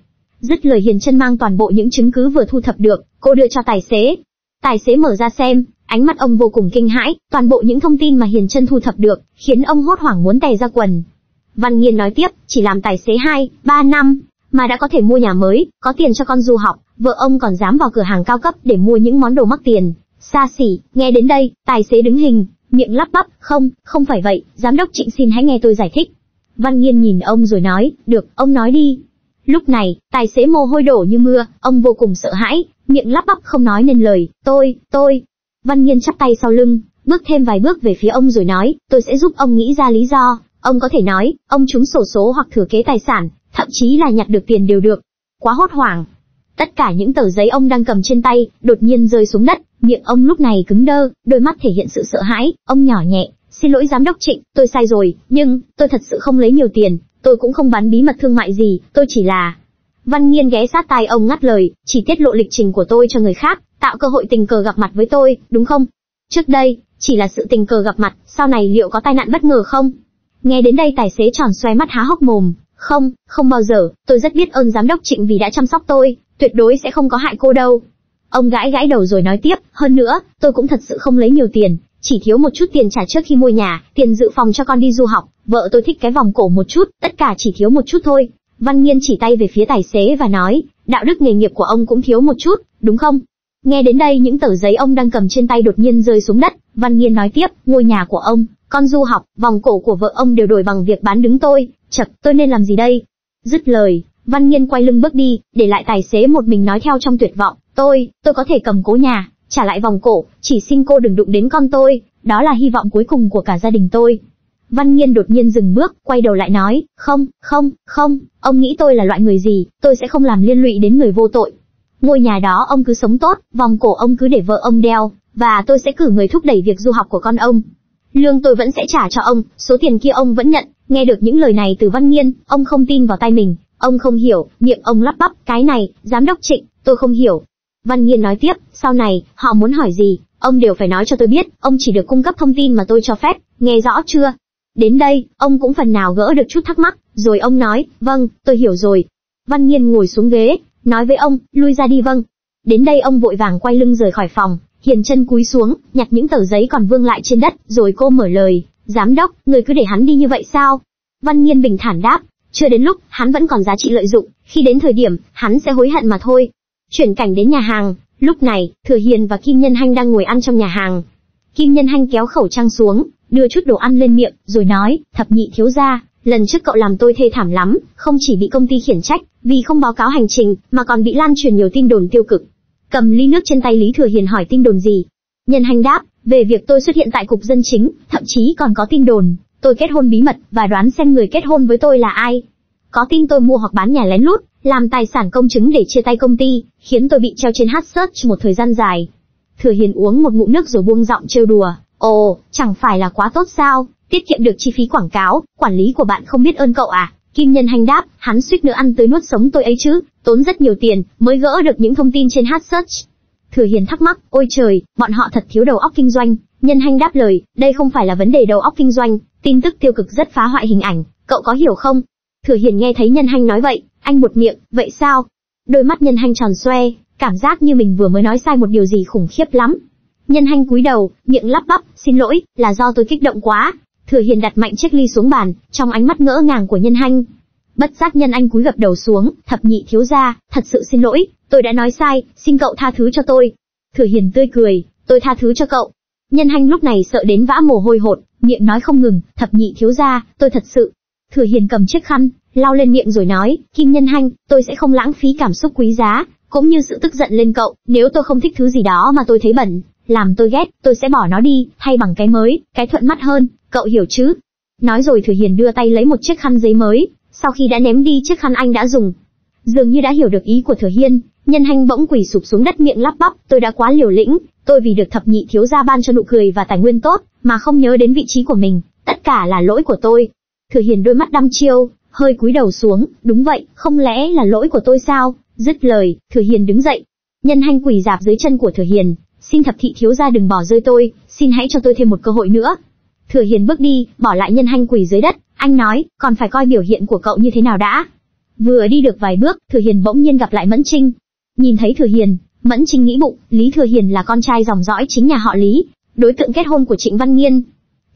Dứt lời Hiền Trân mang toàn bộ những chứng cứ vừa thu thập được, cô đưa cho tài xế. Tài xế mở ra xem, ánh mắt ông vô cùng kinh hãi, toàn bộ những thông tin mà Hiền Trân thu thập được, khiến ông hốt hoảng muốn tè ra quần. Văn Nghiên nói tiếp, chỉ làm tài xế 2-3 năm, mà đã có thể mua nhà mới, có tiền cho con du học, vợ ông còn dám vào cửa hàng cao cấp để mua những món đồ mắc tiền, xa xỉ. Nghe đến đây, tài xế đứng hình, miệng lắp bắp, không phải vậy, giám đốc Trịnh xin hãy nghe tôi giải thích. Văn Nghiên nhìn ông rồi nói, được, ông nói đi. Lúc này, tài xế mồ hôi đổ như mưa, ông vô cùng sợ hãi, miệng lắp bắp không nói nên lời, tôi. Văn Nghiên chắp tay sau lưng, bước thêm vài bước về phía ông rồi nói, tôi sẽ giúp ông nghĩ ra lý do. Ông có thể nói, ông trúng xổ số hoặc thừa kế tài sản, thậm chí là nhặt được tiền đều được. Quá hốt hoảng. Tất cả những tờ giấy ông đang cầm trên tay, đột nhiên rơi xuống đất, miệng ông lúc này cứng đơ, đôi mắt thể hiện sự sợ hãi, ông nhỏ nhẹ, xin lỗi giám đốc Trịnh, tôi sai rồi, nhưng, tôi thật sự không lấy nhiều tiền, tôi cũng không bán bí mật thương mại gì, tôi chỉ là... Văn Nghiên ghé sát tai ông ngắt lời, chỉ tiết lộ lịch trình của tôi cho người khác, tạo cơ hội tình cờ gặp mặt với tôi, đúng không? Trước đây, chỉ là sự tình cờ gặp mặt, sau này liệu có tai nạn bất ngờ không? Nghe đến đây tài xế tròn xoe mắt há hốc mồm, không bao giờ, tôi rất biết ơn giám đốc Trịnh vì đã chăm sóc tôi, tuyệt đối sẽ không có hại cô đâu. Ông gãi đầu rồi nói tiếp, hơn nữa, tôi cũng thật sự không lấy nhiều tiền, chỉ thiếu một chút tiền trả trước khi mua nhà, tiền dự phòng cho con đi du học, vợ tôi thích cái vòng cổ một chút, tất cả chỉ thiếu một chút thôi. Văn Nghiên chỉ tay về phía tài xế và nói, đạo đức nghề nghiệp của ông cũng thiếu một chút, đúng không? Nghe đến đây những tờ giấy ông đang cầm trên tay đột nhiên rơi xuống đất, Văn Nghiên nói tiếp, ngôi nhà của ông, con du học, vòng cổ của vợ ông đều đổi bằng việc bán đứng tôi, chật, tôi nên làm gì đây? Dứt lời, Văn Nghiên quay lưng bước đi, để lại tài xế một mình nói theo trong tuyệt vọng, tôi có thể cầm cố nhà, trả lại vòng cổ, chỉ xin cô đừng đụng đến con tôi, đó là hy vọng cuối cùng của cả gia đình tôi. Văn Nghiên đột nhiên dừng bước, quay đầu lại nói, không, ông nghĩ tôi là loại người gì, tôi sẽ không làm liên lụy đến người vô tội. Ngôi nhà đó ông cứ sống tốt, vòng cổ ông cứ để vợ ông đeo, và tôi sẽ cử người thúc đẩy việc du học của con ông. Lương tôi vẫn sẽ trả cho ông, số tiền kia ông vẫn nhận. Nghe được những lời này từ Văn Nghiên, ông không tin vào tay mình, ông không hiểu, miệng ông lắp bắp, cái này, giám đốc Trịnh, tôi không hiểu. Văn Nghiên nói tiếp, sau này, họ muốn hỏi gì, ông đều phải nói cho tôi biết, ông chỉ được cung cấp thông tin mà tôi cho phép, nghe rõ chưa? Đến đây, ông cũng phần nào gỡ được chút thắc mắc, rồi ông nói, vâng, tôi hiểu rồi. Văn Nghiên ngồi xuống ghế, nói với ông, lui ra đi vâng. Đến đây ông vội vàng quay lưng rời khỏi phòng, Hiền Trân cúi xuống, nhặt những tờ giấy còn vương lại trên đất, rồi cô mở lời, giám đốc, người cứ để hắn đi như vậy sao? Văn Nghiên bình thản đáp, chưa đến lúc, hắn vẫn còn giá trị lợi dụng, khi đến thời điểm, hắn sẽ hối hận mà thôi. Chuyển cảnh đến nhà hàng, lúc này, Thừa Hiền và Kim Nhân Hanh đang ngồi ăn trong nhà hàng. Kim Nhân Hanh kéo khẩu trang xuống, đưa chút đồ ăn lên miệng, rồi nói, thập nhị thiếu gia, lần trước cậu làm tôi thê thảm lắm, không chỉ bị công ty khiển trách, vì không báo cáo hành trình, mà còn bị lan truyền nhiều tin đồn tiêu cực. Cầm ly nước trên tay Lý Thừa Hiền hỏi tin đồn gì? Nhân Hanh đáp, về việc tôi xuất hiện tại cục dân chính, thậm chí còn có tin đồn, tôi kết hôn bí mật, và đoán xem người kết hôn với tôi là ai. Có tin tôi mua hoặc bán nhà lén lút, làm tài sản công chứng để chia tay công ty, khiến tôi bị treo trên hot search một thời gian dài. Thừa Hiền uống một ngụm nước rồi buông giọng trêu đùa, ồ, chẳng phải là quá tốt sao, tiết kiệm được chi phí quảng cáo, quản lý của bạn không biết ơn cậu à? Kim Nhân Hanh đáp, hắn suýt nữa ăn tới nuốt sống tôi ấy chứ, tốn rất nhiều tiền, mới gỡ được những thông tin trên hot search. Thừa Hiền thắc mắc, ôi trời, bọn họ thật thiếu đầu óc kinh doanh. Nhân Hanh đáp lời, đây không phải là vấn đề đầu óc kinh doanh, tin tức tiêu cực rất phá hoại hình ảnh, cậu có hiểu không? Thừa Hiền nghe thấy Nhân Hanh nói vậy, anh buột miệng, vậy sao? Đôi mắt Nhân Hanh tròn xoe, cảm giác như mình vừa mới nói sai một điều gì khủng khiếp lắm. Nhân Hanh cúi đầu, miệng lắp bắp, xin lỗi, là do tôi kích động quá. Thừa Hiền đặt mạnh chiếc ly xuống bàn, trong ánh mắt ngỡ ngàng của Nhân Hanh. Bất giác Nhân Hanh cúi gập đầu xuống, thập nhị thiếu gia, thật sự xin lỗi, tôi đã nói sai, xin cậu tha thứ cho tôi. Thừa Hiền tươi cười, tôi tha thứ cho cậu. Nhân Hanh lúc này sợ đến vã mồ hôi hột, miệng nói không ngừng, thập nhị thiếu gia, tôi thật sự. Thừa Hiền cầm chiếc khăn, lau lên miệng rồi nói, Kim Nhân Hanh, tôi sẽ không lãng phí cảm xúc quý giá, cũng như sự tức giận lên cậu, nếu tôi không thích thứ gì đó mà tôi thấy bẩn, làm tôi ghét, tôi sẽ bỏ nó đi, thay bằng cái mới, cái thuận mắt hơn, cậu hiểu chứ? Nói rồi Thừa Hiền đưa tay lấy một chiếc khăn giấy mới, sau khi đã ném đi chiếc khăn anh đã dùng. Dường như đã hiểu được ý của Thừa Hiền, Nhân Hanh bỗng quỳ sụp xuống đất miệng lắp bắp, tôi đã quá liều lĩnh, tôi vì được thập nhị thiếu gia ban cho nụ cười và tài nguyên tốt, mà không nhớ đến vị trí của mình, tất cả là lỗi của tôi. Thừa Hiền đôi mắt đăm chiêu, hơi cúi đầu xuống, đúng vậy, không lẽ là lỗi của tôi sao? Dứt lời, Thừa Hiền đứng dậy. Nhân Hanh quỳ rạp dưới chân của Thừa Hiền, xin thập thị thiếu gia đừng bỏ rơi tôi, xin hãy cho tôi thêm một cơ hội nữa. Thừa Hiền bước đi, bỏ lại Nhân Hanh quỳ dưới đất, anh nói, còn phải coi biểu hiện của cậu như thế nào đã. Vừa đi được vài bước, Thừa Hiền bỗng nhiên gặp lại Mẫn Trinh. Nhìn thấy Thừa Hiền, Mẫn Trinh nghĩ bụng, Lý Thừa Hiền là con trai dòng dõi chính nhà họ Lý, đối tượng kết hôn của Trịnh Văn Nghiên.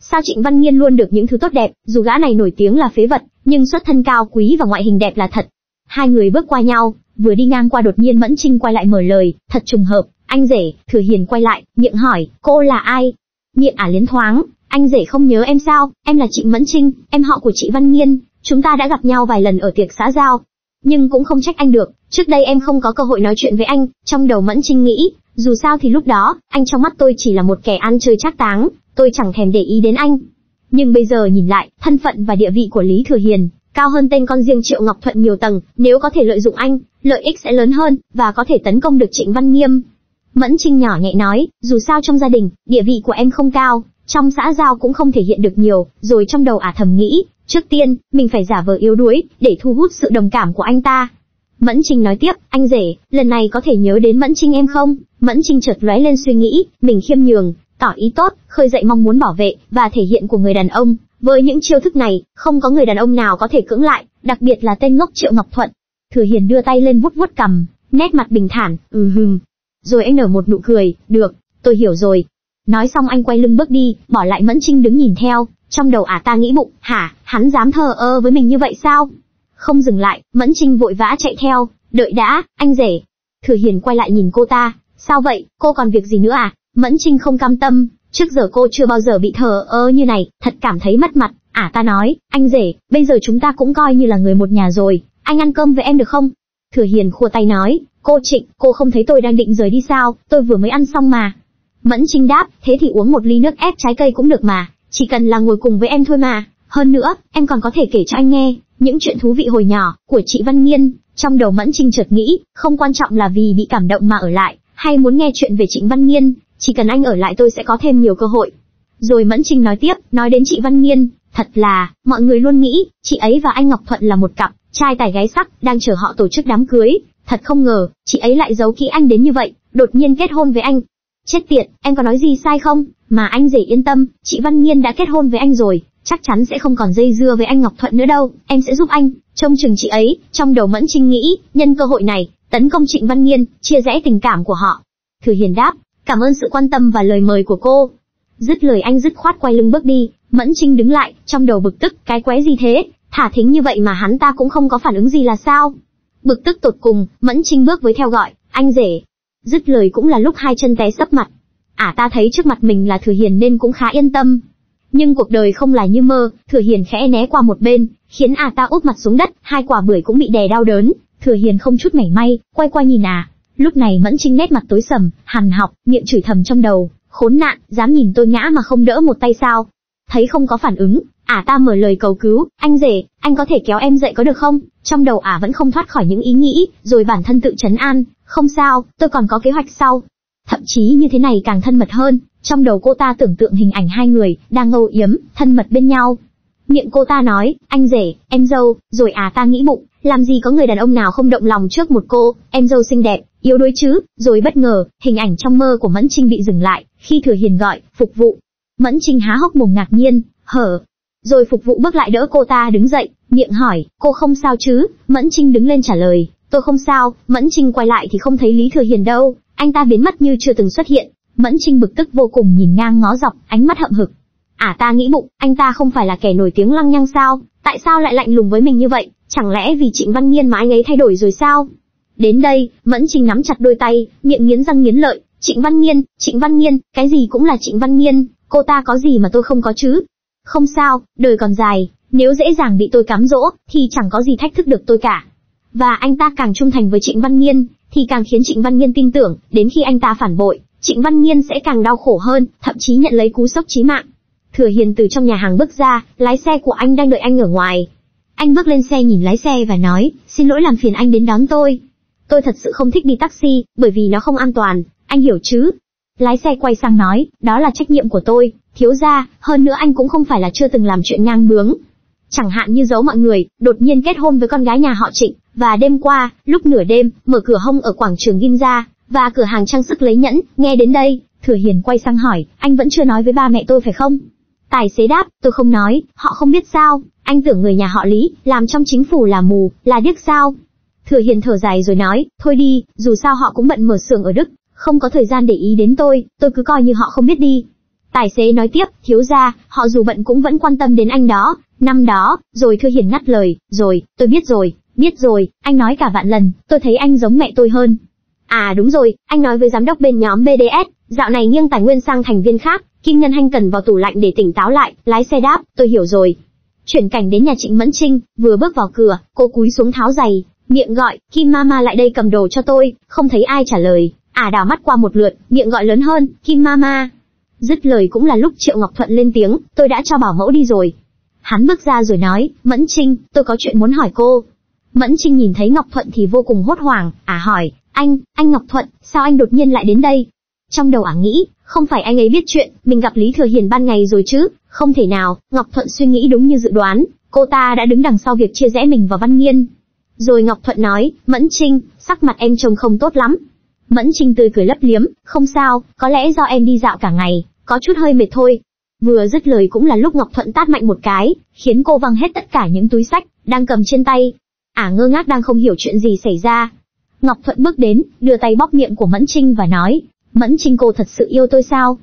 Sao Trịnh Văn Nghiên luôn được những thứ tốt đẹp, dù gã này nổi tiếng là phế vật, nhưng xuất thân cao quý và ngoại hình đẹp là thật. Hai người bước qua nhau, vừa đi ngang qua đột nhiên Mẫn Trinh quay lại mở lời, thật trùng hợp, anh rể. Thừa Hiền quay lại, miệng hỏi, cô là ai? Miệng ả liến thoáng, anh rể không nhớ em sao, em là chị Mẫn Trinh, em họ của chị Văn Nghiên, chúng ta đã gặp nhau vài lần ở tiệc xã giao. Nhưng cũng không trách anh được, trước đây em không có cơ hội nói chuyện với anh, trong đầu Mẫn Trinh nghĩ, dù sao thì lúc đó, anh trong mắt tôi chỉ là một kẻ ăn chơi trác táng, tôi chẳng thèm để ý đến anh. Nhưng bây giờ nhìn lại, thân phận và địa vị của Lý Thừa Hiền, cao hơn tên con riêng Triệu Ngọc Thuận nhiều tầng, nếu có thể lợi dụng anh, lợi ích sẽ lớn hơn, và có thể tấn công được Trịnh Văn Nghiên. Mẫn Trinh nhỏ nhẹ nói, dù sao trong gia đình, địa vị của em không cao, trong xã giao cũng không thể hiện được nhiều, rồi trong đầu ả thầm nghĩ, trước tiên, mình phải giả vờ yếu đuối, để thu hút sự đồng cảm của anh ta. Mẫn Trinh nói tiếp, anh rể, lần này có thể nhớ đến Mẫn Trinh em không? Mẫn Trinh chợt lóe lên suy nghĩ, mình khiêm nhường, tỏ ý tốt, khơi dậy mong muốn bảo vệ, và thể hiện của người đàn ông. Với những chiêu thức này, không có người đàn ông nào có thể cưỡng lại, đặc biệt là tên ngốc Triệu Ngọc Thuận. Thừa Hiền đưa tay lên vuốt vuốt cằm, nét mặt bình thản, Rồi anh nở một nụ cười, được, tôi hiểu rồi. Nói xong anh quay lưng bước đi, bỏ lại Mẫn Trinh đứng nhìn theo, trong đầu ả ta nghĩ bụng, hả, hắn dám thờ ơ với mình như vậy sao? Không dừng lại, Mẫn Trinh vội vã chạy theo, đợi đã, anh rể. Thừa Hiền quay lại nhìn cô ta, sao vậy, cô còn việc gì nữa à? Mẫn Trinh không cam tâm, trước giờ cô chưa bao giờ bị thờ ơ như này, thật cảm thấy mất mặt. Ả ta nói, anh rể, bây giờ chúng ta cũng coi như là người một nhà rồi, anh ăn cơm với em được không? Thừa Hiền khua tay nói, cô Trịnh, cô không thấy tôi đang định rời đi sao, tôi vừa mới ăn xong mà. Mẫn Trinh đáp, thế thì uống một ly nước ép trái cây cũng được mà, Chỉ cần là ngồi cùng với em thôi mà. Hơn nữa, em còn có thể kể cho anh nghe những chuyện thú vị hồi nhỏ của chị Văn Nghiên. Trong đầu Mẫn Trinh chợt nghĩ, không quan trọng là vì bị cảm động mà ở lại, hay muốn nghe chuyện về Trịnh Văn Nghiên, chỉ cần anh ở lại tôi sẽ có thêm nhiều cơ hội. Rồi Mẫn Trinh nói tiếp, nói đến chị Văn Nghiên, thật là, mọi người luôn nghĩ, chị ấy và anh Ngọc Thuận là một cặp, trai tài gái sắc, đang chờ họ tổ chức đám cưới. Thật không ngờ, chị ấy lại giấu kỹ anh đến như vậy, đột nhiên kết hôn với anh. Chết tiệt, em có nói gì sai không? Mà anh dễ yên tâm, chị Văn Nghiên đã kết hôn với anh rồi, chắc chắn sẽ không còn dây dưa với anh Ngọc Thuận nữa đâu, em sẽ giúp anh, trông chừng chị ấy. Trong đầu Mẫn Trinh nghĩ, nhân cơ hội này, tấn công Trịnh Văn Nghiên, chia rẽ tình cảm của họ. Thừa Hiền đáp, cảm ơn sự quan tâm và lời mời của cô. Dứt lời anh dứt khoát quay lưng bước đi. Mẫn Trinh đứng lại, trong đầu bực tức, cái quái gì thế? Thả thính như vậy mà hắn ta cũng không có phản ứng gì là sao? Bực tức tột cùng, Mẫn Trinh bước với theo gọi, anh rể. Dứt lời cũng là lúc hai chân té sấp mặt. Ta thấy trước mặt mình là Thừa Hiền nên cũng khá yên tâm. Nhưng cuộc đời không là như mơ, Thừa Hiền khẽ né qua một bên, khiến ta úp mặt xuống đất, hai quả bưởi cũng bị đè đau đớn. Thừa Hiền không chút mảy may, quay qua nhìn Lúc này Mẫn Trinh nét mặt tối sầm, hằn học, miệng chửi thầm trong đầu, khốn nạn, dám nhìn tôi ngã mà không đỡ một tay sao? Thấy không có phản ứng, ta mở lời cầu cứu, anh rể, anh có thể kéo em dậy có được không? Trong đầu vẫn không thoát khỏi những ý nghĩ, rồi bản thân tự trấn an, không sao, tôi còn có kế hoạch sau. Thậm chí như thế này càng thân mật hơn, trong đầu cô ta tưởng tượng hình ảnh hai người đang âu yếm, thân mật bên nhau. Miệng cô ta nói, anh rể, em dâu, rồi ta nghĩ bụng, làm gì có người đàn ông nào không động lòng trước một cô, em dâu xinh đẹp, yếu đuối chứ. Rồi bất ngờ, hình ảnh trong mơ của Mẫn Trinh bị dừng lại, khi Thừa Hiền gọi, phục vụ. Mẫn Trinh há hốc mồm ngạc nhiên, hở. Rồi phục vụ bước lại đỡ cô ta đứng dậy, miệng hỏi, cô không sao chứ? Mẫn Trinh đứng lên trả lời, tôi không sao. Mẫn Trinh quay lại thì không thấy Lý Thừa Hiền đâu, anh ta biến mất như chưa từng xuất hiện. Mẫn Trinh bực tức vô cùng nhìn ngang ngó dọc, ánh mắt hậm hực. Ta nghĩ bụng, anh ta không phải là kẻ nổi tiếng lăng nhăng sao? Tại sao lại lạnh lùng với mình như vậy? Chẳng lẽ vì Trịnh Văn Nghiên mà anh ấy thay đổi rồi sao? Đến đây, Mẫn Trinh nắm chặt đôi tay, miệng nghiến răng nghiến lợi, Trịnh Văn Nghiên, Trịnh Văn Nghiên, cái gì cũng là Trịnh Văn Nghiên, cô ta có gì mà tôi không có chứ? Không sao, đời còn dài, nếu dễ dàng bị tôi cám dỗ, thì chẳng có gì thách thức được tôi cả. Và anh ta càng trung thành với Trịnh Văn Nghiên, thì càng khiến Trịnh Văn Nghiên tin tưởng, đến khi anh ta phản bội, Trịnh Văn Nghiên sẽ càng đau khổ hơn, thậm chí nhận lấy cú sốc chí mạng. Thừa Hiền từ trong nhà hàng bước ra, lái xe của anh đang đợi anh ở ngoài. Anh bước lên xe nhìn lái xe và nói, xin lỗi làm phiền anh đến đón tôi. Tôi thật sự không thích đi taxi, bởi vì nó không an toàn, anh hiểu chứ? Lái xe quay sang nói, đó là trách nhiệm của tôi, thiếu gia, hơn nữa anh cũng không phải là chưa từng làm chuyện ngang bướng. Chẳng hạn như giấu mọi người, đột nhiên kết hôn với con gái nhà họ Trịnh, và đêm qua, lúc nửa đêm, mở cửa hông ở quảng trường Ginza, và cửa hàng trang sức lấy nhẫn. Nghe đến đây, Thừa Hiền quay sang hỏi, anh vẫn chưa nói với ba mẹ tôi phải không? Tài xế đáp, tôi không nói, họ không biết sao, anh tưởng người nhà họ Lý, làm trong chính phủ là mù, là điếc sao? Thừa Hiền thở dài rồi nói, thôi đi, dù sao họ cũng bận mở xưởng ở Đức, không có thời gian để ý đến tôi cứ coi như họ không biết đi. Tài xế nói tiếp, thiếu gia, họ dù bận cũng vẫn quan tâm đến anh đó, năm đó. Rồi Thừa Hiền ngắt lời, rồi, tôi biết rồi, anh nói cả vạn lần, tôi thấy anh giống mẹ tôi hơn. Đúng rồi, anh nói với giám đốc bên nhóm BDS, dạo này nghiêng tài nguyên sang thành viên khác, Kim Nhân Hanh cần vào tủ lạnh để tỉnh táo lại. Lái xe đáp, tôi hiểu rồi. Chuyển cảnh đến nhà Trịnh Mẫn Trinh, vừa bước vào cửa, cô cúi xuống tháo giày, miệng gọi, Kim Mama lại đây cầm đồ cho tôi, không thấy ai trả lời. Đảo mắt qua một lượt, miệng gọi lớn hơn, Kim Mama. Dứt lời cũng là lúc Triệu Ngọc Thuận lên tiếng, tôi đã cho bảo mẫu đi rồi. Hắn bước ra rồi nói, Mẫn Trinh, tôi có chuyện muốn hỏi cô. Mẫn Trinh nhìn thấy Ngọc Thuận thì vô cùng hốt hoảng, hỏi, anh Ngọc Thuận, sao anh đột nhiên lại đến đây? Trong đầu nghĩ, không phải anh ấy biết chuyện, mình gặp Lý Thừa Hiền ban ngày rồi chứ, không thể nào. Ngọc Thuận suy nghĩ đúng như dự đoán, cô ta đã đứng đằng sau việc chia rẽ mình và Văn Nghiên. Rồi Ngọc Thuận nói, Mẫn Trinh, sắc mặt em trông không tốt lắm. Mẫn Trinh tươi cười lấp liếm, không sao, có lẽ do em đi dạo cả ngày, có chút hơi mệt thôi. Vừa dứt lời cũng là lúc Ngọc Thuận tát mạnh một cái, khiến cô văng hết tất cả những túi sách đang cầm trên tay. Ngơ ngác đang không hiểu chuyện gì xảy ra. Ngọc Thuận bước đến, đưa tay bóp miệng của Mẫn Trinh và nói, Mẫn Trinh, cô thật sự yêu tôi sao?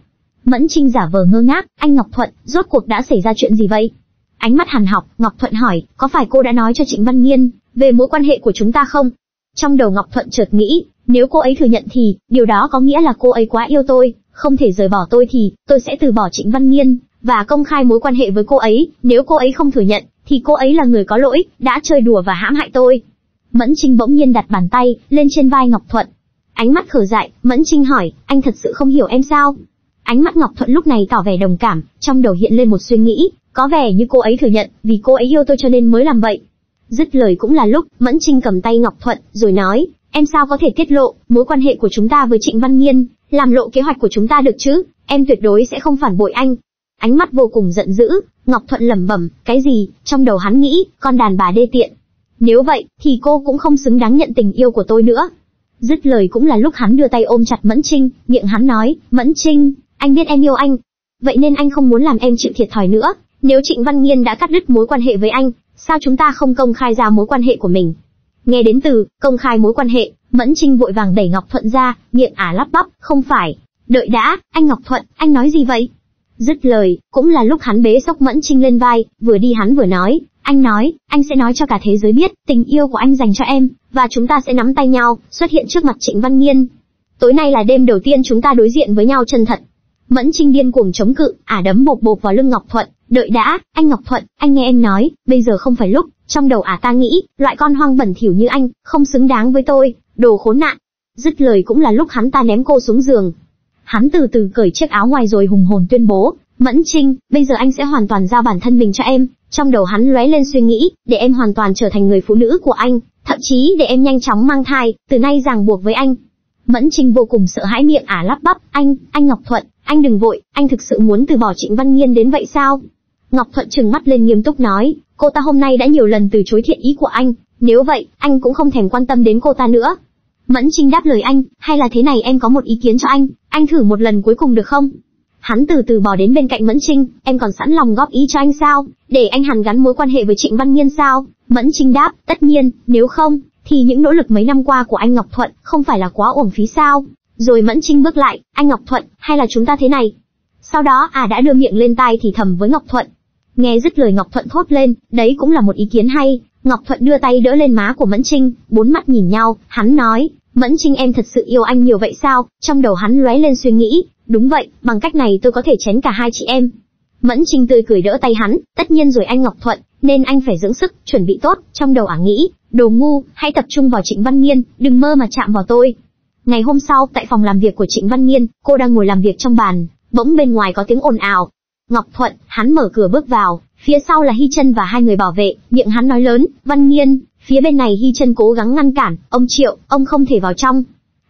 Mẫn Trinh giả vờ ngơ ngác, anh Ngọc Thuận, rốt cuộc đã xảy ra chuyện gì vậy? Ánh mắt hằn học, Ngọc Thuận hỏi, có phải cô đã nói cho Trịnh Văn Nghiên về mối quan hệ của chúng ta không? Trong đầu Ngọc Thuận chợt nghĩ, nếu cô ấy thừa nhận thì điều đó có nghĩa là cô ấy quá yêu tôi, không thể rời bỏ tôi thì tôi sẽ từ bỏ Trịnh Văn Nghiên và công khai mối quan hệ với cô ấy. Nếu cô ấy không thừa nhận thì cô ấy là người có lỗi, đã chơi đùa và hãm hại tôi. Mẫn Trinh bỗng nhiên đặt bàn tay lên trên vai Ngọc Thuận. Ánh mắt khở dại, Mẫn Trinh hỏi, anh thật sự không hiểu em sao? Ánh mắt Ngọc Thuận lúc này tỏ vẻ đồng cảm, trong đầu hiện lên một suy nghĩ, có vẻ như cô ấy thừa nhận, vì cô ấy yêu tôi cho nên mới làm vậy. Dứt lời cũng là lúc, Mẫn Trinh cầm tay Ngọc Thuận, rồi nói, em sao có thể tiết lộ mối quan hệ của chúng ta với Trịnh Văn Nghiên, làm lộ kế hoạch của chúng ta được chứ, em tuyệt đối sẽ không phản bội anh. Ánh mắt vô cùng giận dữ, Ngọc Thuận lẩm bẩm, cái gì, trong đầu hắn nghĩ, con đàn bà đê tiện. Nếu vậy, thì cô cũng không xứng đáng nhận tình yêu của tôi nữa. Dứt lời cũng là lúc hắn đưa tay ôm chặt Mẫn Trinh, miệng hắn nói, Mẫn Trinh, anh biết em yêu anh. Vậy nên anh không muốn làm em chịu thiệt thòi nữa, nếu Trịnh Văn Nghiên đã cắt đứt mối quan hệ với anh, sao chúng ta không công khai ra mối quan hệ của mình? Nghe đến từ, công khai mối quan hệ, Mẫn Trinh vội vàng đẩy Ngọc Thuận ra, miệng ả lắp bắp, không phải, đợi đã, anh Ngọc Thuận, anh nói gì vậy? Dứt lời, cũng là lúc hắn bế xốc Mẫn Trinh lên vai, vừa đi hắn vừa nói, anh sẽ nói cho cả thế giới biết, tình yêu của anh dành cho em, và chúng ta sẽ nắm tay nhau, xuất hiện trước mặt Trịnh Văn Nghiên. Tối nay là đêm đầu tiên chúng ta đối diện với nhau chân thật. Mẫn Trinh điên cuồng chống cự, ả đấm bộp bộp vào lưng Ngọc Thuận, đợi đã, anh Ngọc Thuận, anh nghe em nói, bây giờ không phải lúc, trong đầu ả ta nghĩ, loại con hoang bẩn thỉu như anh, không xứng đáng với tôi, đồ khốn nạn. Dứt lời cũng là lúc hắn ta ném cô xuống giường. Hắn từ từ cởi chiếc áo ngoài rồi hùng hồn tuyên bố, Mẫn Trinh, bây giờ anh sẽ hoàn toàn giao bản thân mình cho em, trong đầu hắn lóe lên suy nghĩ, để em hoàn toàn trở thành người phụ nữ của anh, thậm chí để em nhanh chóng mang thai, từ nay ràng buộc với anh. Mẫn Trinh vô cùng sợ hãi miệng ả lắp bắp, anh Ngọc Thuận, anh đừng vội, anh thực sự muốn từ bỏ Trịnh Văn Nghiên đến vậy sao? Ngọc Thuận trừng mắt lên nghiêm túc nói, cô ta hôm nay đã nhiều lần từ chối thiện ý của anh, nếu vậy, anh cũng không thèm quan tâm đến cô ta nữa. Mẫn Trinh đáp lời anh, hay là thế này em có một ý kiến cho anh thử một lần cuối cùng được không? Hắn từ từ bò đến bên cạnh Mẫn Trinh, em còn sẵn lòng góp ý cho anh sao? Để anh hàn gắn mối quan hệ với Trịnh Văn Nghiên sao? Mẫn Trinh đáp, tất nhiên, nếu không, thì những nỗ lực mấy năm qua của anh Ngọc Thuận không phải là quá uổng phí sao? Rồi Mẫn Trinh bước lại, anh Ngọc Thuận, hay là chúng ta thế này? Sau đó đã đưa miệng lên tai thì thầm với Ngọc Thuận. Nghe dứt lời Ngọc Thuận thốt lên, đấy cũng là một ý kiến hay. Ngọc Thuận đưa tay đỡ lên má của Mẫn Trinh, bốn mắt nhìn nhau, hắn nói, Mẫn Trinh em thật sự yêu anh nhiều vậy sao? Trong đầu hắn lóe lên suy nghĩ, đúng vậy, bằng cách này tôi có thể chén cả hai chị em. Mẫn Trinh tươi cười đỡ tay hắn, tất nhiên rồi anh Ngọc Thuận, nên anh phải dưỡng sức, chuẩn bị tốt. Trong đầu ả nghĩ, đồ ngu, hãy tập trung vào Trịnh Văn Nghiên, đừng mơ mà chạm vào tôi. Ngày hôm sau, tại phòng làm việc của Trịnh Văn Nghiên, cô đang ngồi làm việc trong bàn, bỗng bên ngoài có tiếng ồn ào. Ngọc Thuận, hắn mở cửa bước vào, phía sau là Hy Trân và hai người bảo vệ, miệng hắn nói lớn, Văn Nghiên. Phía bên này Hy Trân cố gắng ngăn cản, ông Triệu, ông không thể vào trong.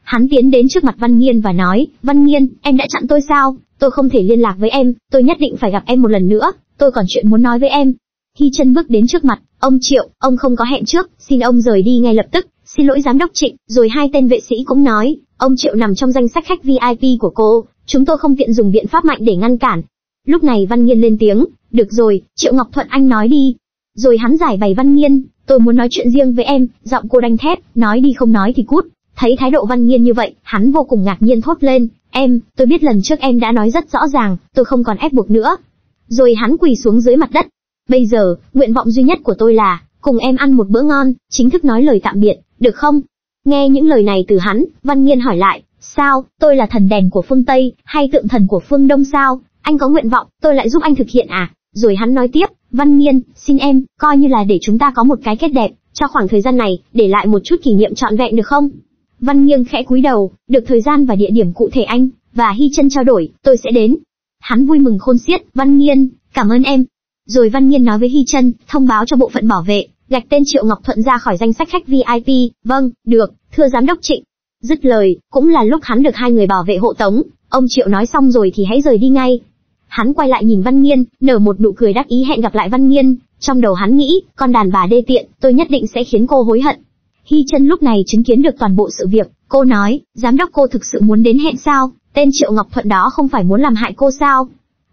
Hắn tiến đến trước mặt Văn Nghiên và nói, Văn Nghiên, em đã chặn tôi sao? Tôi không thể liên lạc với em, tôi nhất định phải gặp em một lần nữa, tôi còn chuyện muốn nói với em. Hy Trân bước đến trước mặt, ông Triệu, ông không có hẹn trước, xin ông rời đi ngay lập tức, xin lỗi giám đốc Trịnh. Rồi hai tên vệ sĩ cũng nói, ông Triệu nằm trong danh sách khách VIP của cô, chúng tôi không tiện dùng biện pháp mạnh để ngăn cản. Lúc này Văn Nghiên lên tiếng, được rồi, Triệu Ngọc Thuận anh nói đi. Rồi hắn giải bày Văn Nghiên, tôi muốn nói chuyện riêng với em, giọng cô đanh thép, nói đi không nói thì cút. Thấy thái độ Văn Nghiên như vậy, hắn vô cùng ngạc nhiên thốt lên, em, tôi biết lần trước em đã nói rất rõ ràng, tôi không còn ép buộc nữa. Rồi hắn quỳ xuống dưới mặt đất. Bây giờ, nguyện vọng duy nhất của tôi là, cùng em ăn một bữa ngon, chính thức nói lời tạm biệt, được không? Nghe những lời này từ hắn, Văn Nghiên hỏi lại, sao, tôi là thần đèn của phương Tây, hay tượng thần của phương Đông sao? Anh có nguyện vọng, tôi lại giúp anh thực hiện à? Rồi hắn nói tiếp, Văn Nghiên, xin em, coi như là để chúng ta có một cái kết đẹp, cho khoảng thời gian này, để lại một chút kỷ niệm trọn vẹn được không? Văn Nghiên khẽ cúi đầu, được thời gian và địa điểm cụ thể anh, và Hy Trân trao đổi, tôi sẽ đến. Hắn vui mừng khôn xiết, Văn Nghiên, cảm ơn em. Rồi Văn Nghiên nói với Hy Trân, thông báo cho bộ phận bảo vệ, gạch tên Triệu Ngọc Thuận ra khỏi danh sách khách VIP, vâng, được, thưa giám đốc Trịnh. Dứt lời, cũng là lúc hắn được hai người bảo vệ hộ tống, ông Triệu nói xong rồi thì hãy rời đi ngay. Hắn quay lại nhìn Văn Nghiên, nở một nụ cười đắc ý hẹn gặp lại Văn Nghiên, trong đầu hắn nghĩ, con đàn bà đê tiện, tôi nhất định sẽ khiến cô hối hận. Hy Trân lúc này chứng kiến được toàn bộ sự việc, cô nói, giám đốc cô thực sự muốn đến hẹn sao, tên Triệu Ngọc Thuận đó không phải muốn làm hại cô sao?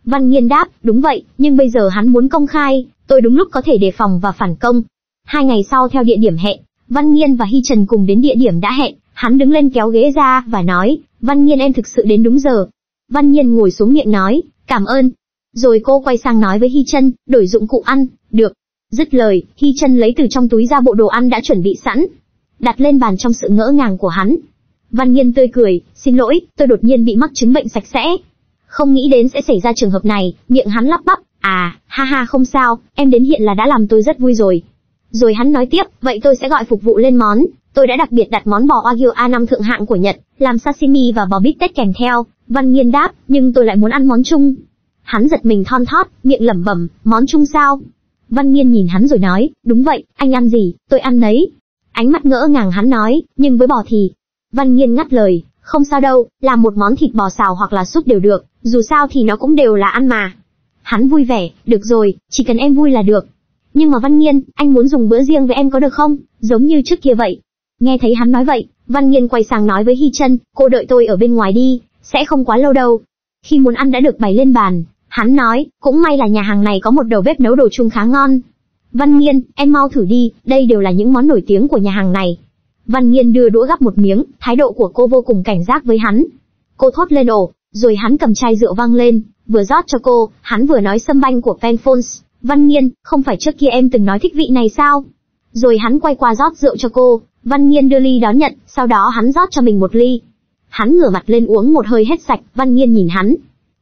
Văn Nghiên đáp, đúng vậy, nhưng bây giờ hắn muốn công khai, tôi đúng lúc có thể đề phòng và phản công. 2 ngày sau theo địa điểm hẹn, Văn Nghiên và Hy Trần cùng đến địa điểm đã hẹn, hắn đứng lên kéo ghế ra và nói, Văn Nghiên em thực sự đến đúng giờ. Văn Nghiên ngồi xuống miệng nói, cảm ơn. Rồi cô quay sang nói với Hy Trân, đổi dụng cụ ăn, được. Dứt lời, Hy Trân lấy từ trong túi ra bộ đồ ăn đã chuẩn bị sẵn, đặt lên bàn trong sự ngỡ ngàng của hắn. Văn Nghiên tươi cười, xin lỗi, tôi đột nhiên bị mắc chứng bệnh sạch sẽ. Không nghĩ đến sẽ xảy ra trường hợp này, miệng hắn lắp bắp, ha ha không sao, em đến hiện là đã làm tôi rất vui rồi. Rồi hắn nói tiếp, vậy tôi sẽ gọi phục vụ lên món, tôi đã đặc biệt đặt món bò wagyu A5 thượng hạng của Nhật, làm sashimi và bò bít tết kèm theo, Văn Nghiên đáp, nhưng tôi lại muốn ăn món Trung. Hắn giật mình thon thót, miệng lẩm bẩm, món Trung sao? Văn Nghiên nhìn hắn rồi nói, đúng vậy, anh ăn gì, tôi ăn nấy. Ánh mắt ngỡ ngàng hắn nói, nhưng với bò thì... Văn Nghiên ngắt lời, không sao đâu, làm một món thịt bò xào hoặc là súp đều được, dù sao thì nó cũng đều là ăn mà. Hắn vui vẻ, được rồi, chỉ cần em vui là được. Nhưng mà Văn Nghiên, anh muốn dùng bữa riêng với em có được không, giống như trước kia vậy. Nghe thấy hắn nói vậy, Văn Nghiên quay sang nói với Hy Trân, cô đợi tôi ở bên ngoài đi, sẽ không quá lâu đâu. Khi muốn ăn đã được bày lên bàn, hắn nói, cũng may là nhà hàng này có một đầu bếp nấu đồ Trung khá ngon. Văn Nghiên, em mau thử đi, đây đều là những món nổi tiếng của nhà hàng này. Văn Nghiên đưa đũa gắp một miếng, thái độ của cô vô cùng cảnh giác với hắn. Cô thốt lên ồ, rồi hắn cầm chai rượu văng lên, vừa rót cho cô, hắn vừa nói sâm banh của Penfolds. Văn Nghiên, không phải trước kia em từng nói thích vị này sao? Rồi hắn quay qua rót rượu cho cô, Văn Nghiên đưa ly đón nhận, sau đó hắn rót cho mình một ly. Hắn ngửa mặt lên uống một hơi hết sạch, Văn Nghiên nhìn hắn.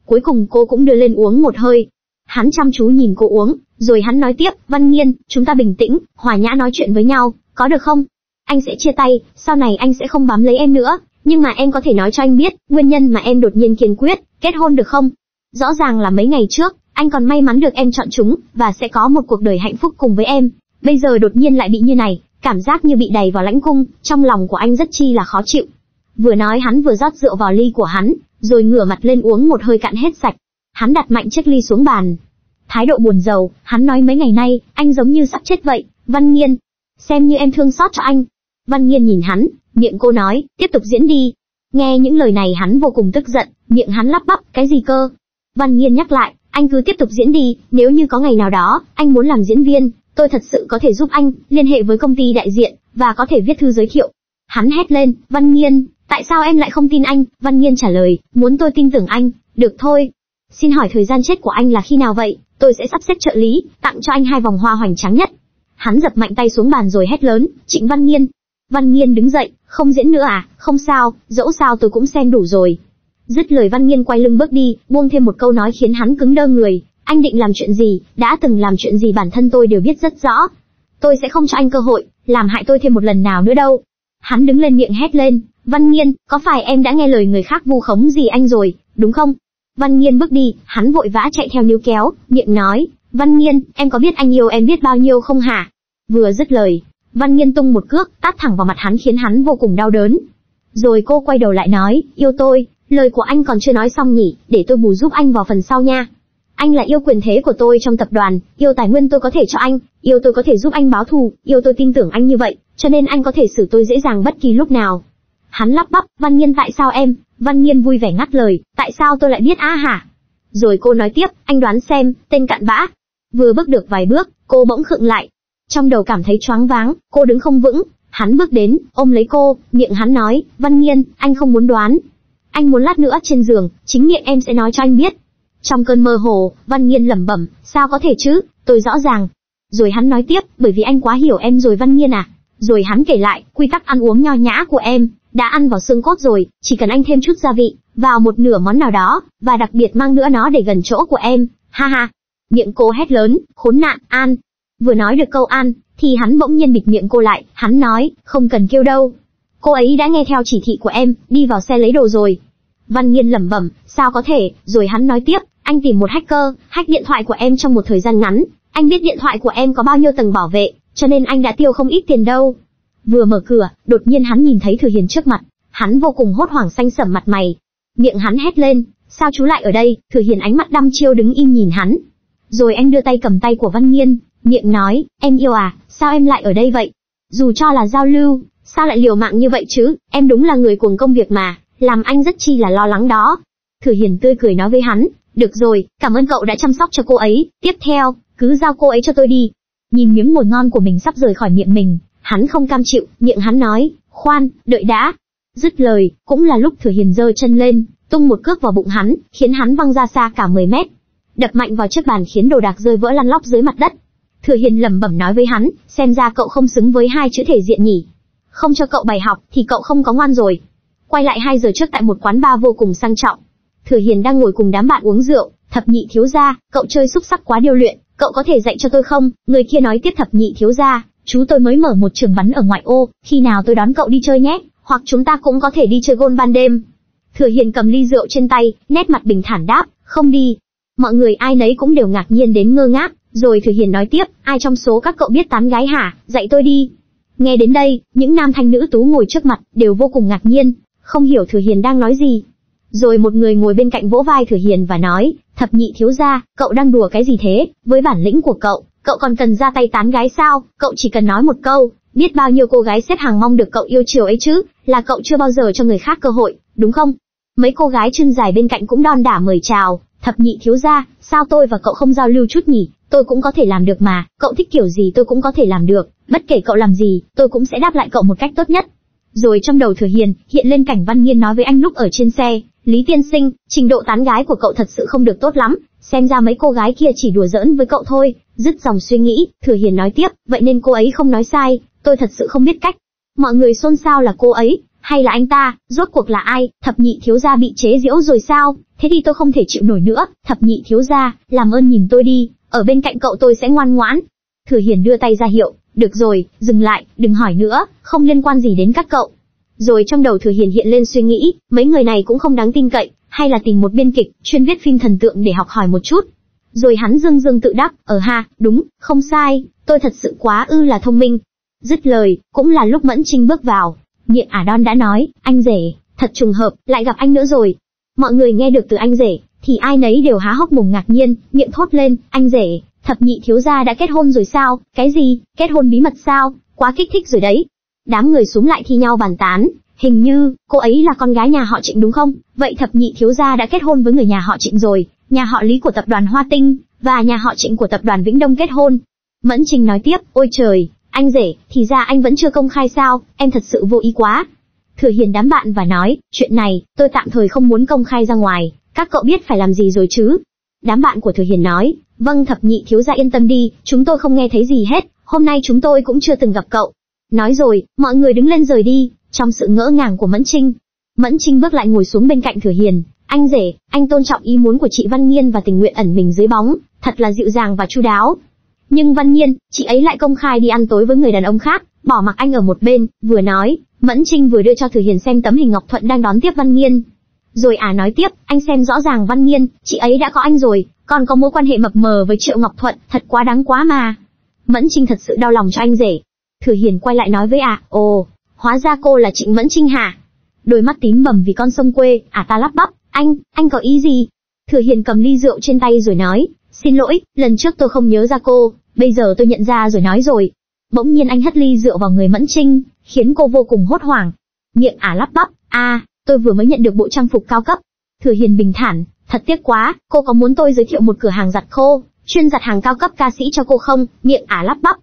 Cuối cùng cô cũng đưa lên uống một hơi. Hắn chăm chú nhìn cô uống, rồi hắn nói tiếp, Văn Nghiên, chúng ta bình tĩnh, hòa nhã nói chuyện với nhau, có được không? Anh sẽ chia tay, sau này anh sẽ không bám lấy em nữa, nhưng mà em có thể nói cho anh biết, nguyên nhân mà em đột nhiên kiên quyết, kết hôn được không? Rõ ràng là mấy ngày trước, anh còn may mắn được em chọn chúng, và sẽ có một cuộc đời hạnh phúc cùng với em. Bây giờ đột nhiên lại bị như này, cảm giác như bị đẩy vào lãnh cung, trong lòng của anh rất chi là khó chịu. Vừa nói hắn vừa rót rượu vào ly của hắn, rồi ngửa mặt lên uống một hơi cạn hết sạch. Hắn đặt mạnh chiếc ly xuống bàn. Thái độ buồn rầu, hắn nói mấy ngày nay, anh giống như sắp chết vậy, Văn Nghiên. Xem như em thương xót cho anh. Văn Nghiên nhìn hắn, miệng cô nói, tiếp tục diễn đi. Nghe những lời này hắn vô cùng tức giận, miệng hắn lắp bắp, cái gì cơ? Văn Nghiên nhắc lại, anh cứ tiếp tục diễn đi, nếu như có ngày nào đó, anh muốn làm diễn viên, tôi thật sự có thể giúp anh, liên hệ với công ty đại diện, và có thể viết thư giới thiệu. Hắn hét lên, Văn Nghiên, tại sao em lại không tin anh? Văn Nghiên trả lời, muốn tôi tin tưởng anh, được thôi. Xin hỏi thời gian chết của anh là khi nào vậy? Tôi sẽ sắp xếp trợ lý, tặng cho anh 2 vòng hoa hoành tráng nhất. Hắn dập mạnh tay xuống bàn rồi hét lớn, Trịnh Văn Nghiên. Văn Nghiên đứng dậy, không diễn nữa à? Không sao, dẫu sao tôi cũng xem đủ rồi. Dứt lời Văn Nghiên quay lưng bước đi, buông thêm một câu nói khiến hắn cứng đơ người. Anh định làm chuyện gì, đã từng làm chuyện gì bản thân tôi đều biết rất rõ. Tôi sẽ không cho anh cơ hội, làm hại tôi thêm một lần nào nữa đâu. Hắn đứng lên miệng hét lên, Văn Nghiên, có phải em đã nghe lời người khác vu khống gì anh rồi, đúng không? Văn Nghiên bước đi, hắn vội vã chạy theo níu kéo, miệng nói, Văn Nghiên, em có biết anh yêu em biết bao nhiêu không hả? Vừa dứt lời, Văn Nghiên tung một cước, tát thẳng vào mặt hắn khiến hắn vô cùng đau đớn. Rồi cô quay đầu lại nói, yêu tôi, lời của anh còn chưa nói xong nhỉ, để tôi bù giúp anh vào phần sau nha. Anh là yêu quyền thế của tôi trong tập đoàn, yêu tài nguyên tôi có thể cho anh, yêu tôi có thể giúp anh báo thù, yêu tôi tin tưởng anh như vậy, cho nên anh có thể xử tôi dễ dàng bất kỳ lúc nào. Hắn lắp bắp, Văn Nghiên tại sao em? Văn Nghiên vui vẻ ngắt lời, tại sao tôi lại biết á hả? Rồi cô nói tiếp, anh đoán xem, tên cặn bã. Vừa bước được vài bước, cô bỗng khựng lại. Trong đầu cảm thấy choáng váng, cô đứng không vững, hắn bước đến, ôm lấy cô, miệng hắn nói, Văn Nghiên, anh không muốn đoán. Anh muốn lát nữa trên giường, chính miệng em sẽ nói cho anh biết. Trong cơn mơ hồ, Văn Nghiên lẩm bẩm, sao có thể chứ, tôi rõ ràng. Rồi hắn nói tiếp, bởi vì anh quá hiểu em rồi Văn Nghiên à. Rồi hắn kể lại, quy tắc ăn uống nho nhã của em, đã ăn vào xương cốt rồi, chỉ cần anh thêm chút gia vị, vào một nửa món nào đó, và đặc biệt mang nữa nó để gần chỗ của em, ha ha. Miệng cô hét lớn, khốn nạn, an. Vừa nói được câu an, thì hắn bỗng nhiên bịt miệng cô lại, hắn nói, không cần kêu đâu. Cô ấy đã nghe theo chỉ thị của em, đi vào xe lấy đồ rồi. Văn Nghiên lẩm bẩm, sao có thể, rồi hắn nói tiếp, anh tìm một hacker, hack điện thoại của em trong một thời gian ngắn, anh biết điện thoại của em có bao nhiêu tầng bảo vệ, cho nên anh đã tiêu không ít tiền đâu. Vừa mở cửa, đột nhiên hắn nhìn thấy Thừa Hiền trước mặt, hắn vô cùng hốt hoảng xanh sẩm mặt mày. Miệng hắn hét lên, sao chú lại ở đây? Thừa Hiền ánh mắt đăm chiêu đứng im nhìn hắn. Rồi anh đưa tay cầm tay của Văn Nghiên, miệng nói, em yêu à, sao em lại ở đây vậy? Dù cho là giao lưu, sao lại liều mạng như vậy chứ, em đúng là người cuồng công việc mà, làm anh rất chi là lo lắng đó. Thừa Hiền tươi cười nói với hắn, được rồi, cảm ơn cậu đã chăm sóc cho cô ấy, tiếp theo, cứ giao cô ấy cho tôi đi. Nhìn miếng mồi ngon của mình sắp rời khỏi miệng mình, hắn không cam chịu, miệng hắn nói, khoan, đợi đã. Dứt lời, cũng là lúc Thừa Hiền giơ chân lên, tung một cước vào bụng hắn, khiến hắn văng ra xa cả 10 mét. Đập mạnh vào chiếc bàn khiến đồ đạc rơi vỡ lăn lóc dưới mặt đất. Thừa Hiền lẩm bẩm nói với hắn, xem ra cậu không xứng với 2 chữ thể diện nhỉ. Không cho cậu bài học thì cậu không có ngoan rồi. Quay lại 2 giờ trước tại một quán bar vô cùng sang trọng. Thừa Hiền đang ngồi cùng đám bạn uống rượu, thập nhị thiếu gia, cậu chơi xúc sắc quá điêu luyện, cậu có thể dạy cho tôi không? Người kia nói tiếp thập nhị thiếu gia, chú tôi mới mở một trường bắn ở ngoại ô, khi nào tôi đón cậu đi chơi nhé, hoặc chúng ta cũng có thể đi chơi gôn ban đêm. Thừa Hiền cầm ly rượu trên tay, nét mặt bình thản đáp, không đi. Mọi người ai nấy cũng đều ngạc nhiên đến ngơ ngác, rồi Thừa Hiền nói tiếp, ai trong số các cậu biết tán gái hả, dạy tôi đi. Nghe đến đây, những nam thanh nữ tú ngồi trước mặt đều vô cùng ngạc nhiên, không hiểu Thừa Hiền đang nói gì. Rồi một người ngồi bên cạnh vỗ vai Thừa Hiền và nói, thập nhị thiếu gia, cậu đang đùa cái gì thế, với bản lĩnh của cậu, cậu còn cần ra tay tán gái sao, cậu chỉ cần nói một câu, biết bao nhiêu cô gái xếp hàng mong được cậu yêu chiều ấy chứ, là cậu chưa bao giờ cho người khác cơ hội, đúng không? Mấy cô gái chân dài bên cạnh cũng đon đả mời chào, thập nhị thiếu gia, sao tôi và cậu không giao lưu chút nhỉ, tôi cũng có thể làm được mà, cậu thích kiểu gì tôi cũng có thể làm được, bất kể cậu làm gì, tôi cũng sẽ đáp lại cậu một cách tốt nhất. Rồi trong đầu Thừa Hiền hiện lên cảnh Văn Nghiên nói với anh lúc ở trên xe, Lý tiên sinh, trình độ tán gái của cậu thật sự không được tốt lắm, xem ra mấy cô gái kia chỉ đùa giỡn với cậu thôi. Dứt dòng suy nghĩ, Thừa Hiền nói tiếp, vậy nên cô ấy không nói sai, tôi thật sự không biết cách. Mọi người xôn xao là cô ấy, hay là anh ta, rốt cuộc là ai, thập nhị thiếu gia bị chế giễu rồi sao, thế thì tôi không thể chịu nổi nữa, thập nhị thiếu gia, làm ơn nhìn tôi đi, ở bên cạnh cậu tôi sẽ ngoan ngoãn. Thừa Hiền đưa tay ra hiệu, được rồi, dừng lại, đừng hỏi nữa, không liên quan gì đến các cậu. Rồi trong đầu Thừa Hiền hiện lên suy nghĩ, mấy người này cũng không đáng tin cậy, hay là tìm một biên kịch, chuyên viết phim thần tượng để học hỏi một chút. Rồi hắn dương dương tự đắc, ha, đúng, không sai, tôi thật sự quá là thông minh. Dứt lời, cũng là lúc Mẫn Trinh bước vào, miệng ả đon đã nói, anh rể, thật trùng hợp, lại gặp anh nữa rồi. Mọi người nghe được từ anh rể, thì ai nấy đều há hốc mồm ngạc nhiên, miệng thốt lên, anh rể, thập nhị thiếu gia đã kết hôn rồi sao, cái gì, kết hôn bí mật sao, quá kích thích rồi đấy. Đám người xúm lại thi nhau bàn tán, hình như, cô ấy là con gái nhà họ Trịnh đúng không, vậy thập nhị thiếu gia đã kết hôn với người nhà họ Trịnh rồi, nhà họ Lý của tập đoàn Hoa Tinh, và nhà họ Trịnh của tập đoàn Vĩnh Đông kết hôn. Mẫn Trinh nói tiếp, ôi trời, anh rể, thì ra anh vẫn chưa công khai sao, em thật sự vô ý quá. Thừa Hiền đám bạn và nói, chuyện này, tôi tạm thời không muốn công khai ra ngoài, các cậu biết phải làm gì rồi chứ. Đám bạn của Thừa Hiền nói, vâng thập nhị thiếu gia yên tâm đi, chúng tôi không nghe thấy gì hết, hôm nay chúng tôi cũng chưa từng gặp cậu. Nói rồi, mọi người đứng lên rời đi, trong sự ngỡ ngàng của Mẫn Trinh. Mẫn Trinh bước lại ngồi xuống bên cạnh Thừa Hiền, anh rể, anh tôn trọng ý muốn của chị Văn Nghiên và tình nguyện ẩn mình dưới bóng, thật là dịu dàng và chu đáo. Nhưng Văn Nghiên, chị ấy lại công khai đi ăn tối với người đàn ông khác, bỏ mặc anh ở một bên, vừa nói, Mẫn Trinh vừa đưa cho Thừa Hiền xem tấm hình Ngọc Thuận đang đón tiếp Văn Nghiên. Rồi ả nói tiếp, anh xem rõ ràng Văn Nghiên, chị ấy đã có anh rồi, còn có mối quan hệ mập mờ với Triệu Ngọc Thuận, thật quá đáng quá mà. Mẫn Trinh thật sự đau lòng cho anh rể. Thừa Hiền quay lại nói với ả, ồ, hóa ra cô là Trịnh Mẫn Trinh hả? Đôi mắt tím bầm vì con sông quê, ả ta lắp bắp, anh có ý gì? Thừa Hiền cầm ly rượu trên tay rồi nói, xin lỗi, lần trước tôi không nhớ ra cô, bây giờ tôi nhận ra rồi nói rồi. Bỗng nhiên anh hất ly rượu vào người Mẫn Trinh, khiến cô vô cùng hốt hoảng. Miệng ả lắp bắp, tôi vừa mới nhận được bộ trang phục cao cấp. Thừa Hiền bình thản, thật tiếc quá, cô có muốn tôi giới thiệu một cửa hàng giặt khô, chuyên giặt hàng cao cấp ca sĩ cho cô không? Miệng ả lắp bắp,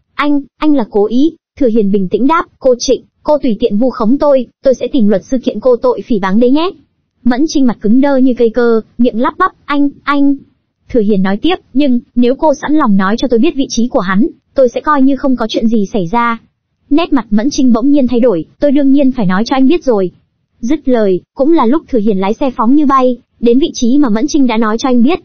anh là cố ý. Thừa Hiền bình tĩnh đáp, cô Trịnh, cô tùy tiện vu khống tôi sẽ tìm luật sư kiện cô tội phỉ báng đấy nhé. Mẫn Trinh mặt cứng đơ như cây cơ, miệng lắp bắp, anh. Thừa Hiền nói tiếp, nhưng, nếu cô sẵn lòng nói cho tôi biết vị trí của hắn, tôi sẽ coi như không có chuyện gì xảy ra. Nét mặt Mẫn Trinh bỗng nhiên thay đổi, tôi đương nhiên phải nói cho anh biết rồi. Dứt lời, cũng là lúc Thừa Hiền lái xe phóng như bay, đến vị trí mà Mẫn Trinh đã nói cho anh biết.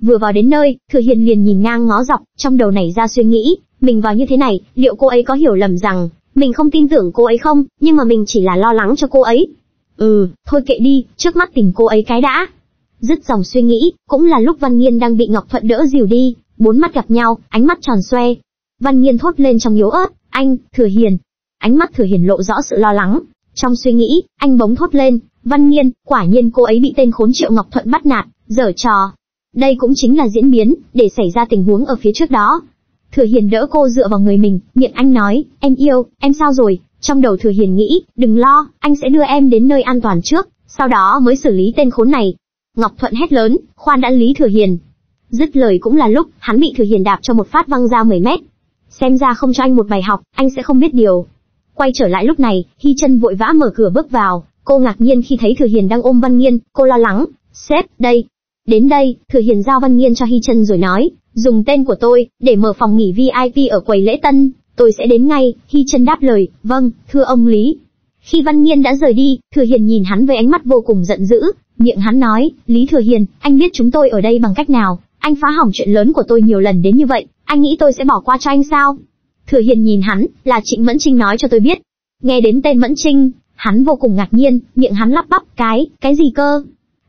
Vừa vào đến nơi, Thừa Hiền liền nhìn ngang ngó dọc, trong đầu nảy ra suy nghĩ, mình vào như thế này, liệu cô ấy có hiểu lầm rằng, mình không tin tưởng cô ấy không, nhưng mà mình chỉ là lo lắng cho cô ấy. Thôi kệ đi, trước mắt tìm cô ấy cái đã. Dứt dòng suy nghĩ, cũng là lúc Văn Nghiên đang bị Ngọc Thuận đỡ dìu đi, bốn mắt gặp nhau, ánh mắt tròn xoe. Văn Nghiên thốt lên trong yếu ớt, anh, Thừa Hiền. Ánh mắt Thừa Hiền lộ rõ sự lo lắng. Trong suy nghĩ, anh bỗng thốt lên, Văn Nghiên, quả nhiên cô ấy bị tên khốn Triệu Ngọc Thuận bắt nạt, giở trò. Đây cũng chính là diễn biến, để xảy ra tình huống ở phía trước đó. Thừa Hiền đỡ cô dựa vào người mình, miệng anh nói, em yêu, em sao rồi? Trong đầu Thừa Hiền nghĩ, đừng lo, anh sẽ đưa em đến nơi an toàn trước, sau đó mới xử lý tên khốn này. Ngọc Thuận hét lớn, khoan đã Lý Thừa Hiền. Dứt lời cũng là lúc, hắn bị Thừa Hiền đạp cho một phát văng ra 10 mét. Xem ra không cho anh một bài học, anh sẽ không biết điều. Quay trở lại lúc này, Hy Trân vội vã mở cửa bước vào, cô ngạc nhiên khi thấy Thừa Hiền đang ôm Văn Nghiên, cô lo lắng, sếp, đây. Đến đây, Thừa Hiền giao Văn Nghiên cho Hy Trân rồi nói, dùng tên của tôi, để mở phòng nghỉ VIP ở quầy lễ tân, tôi sẽ đến ngay. Hy Trân đáp lời, vâng, thưa ông Lý. Khi Văn Nghiên đã rời đi, Thừa Hiền nhìn hắn với ánh mắt vô cùng giận dữ. Miệng hắn nói, Lý Thừa Hiền, anh biết chúng tôi ở đây bằng cách nào, anh phá hỏng chuyện lớn của tôi nhiều lần đến như vậy, anh nghĩ tôi sẽ bỏ qua cho anh sao? Thừa Hiền nhìn hắn, là Trịnh Mẫn Trinh nói cho tôi biết. Nghe đến tên Mẫn Trinh, Hắn vô cùng ngạc nhiên, miệng hắn lắp bắp, cái gì cơ?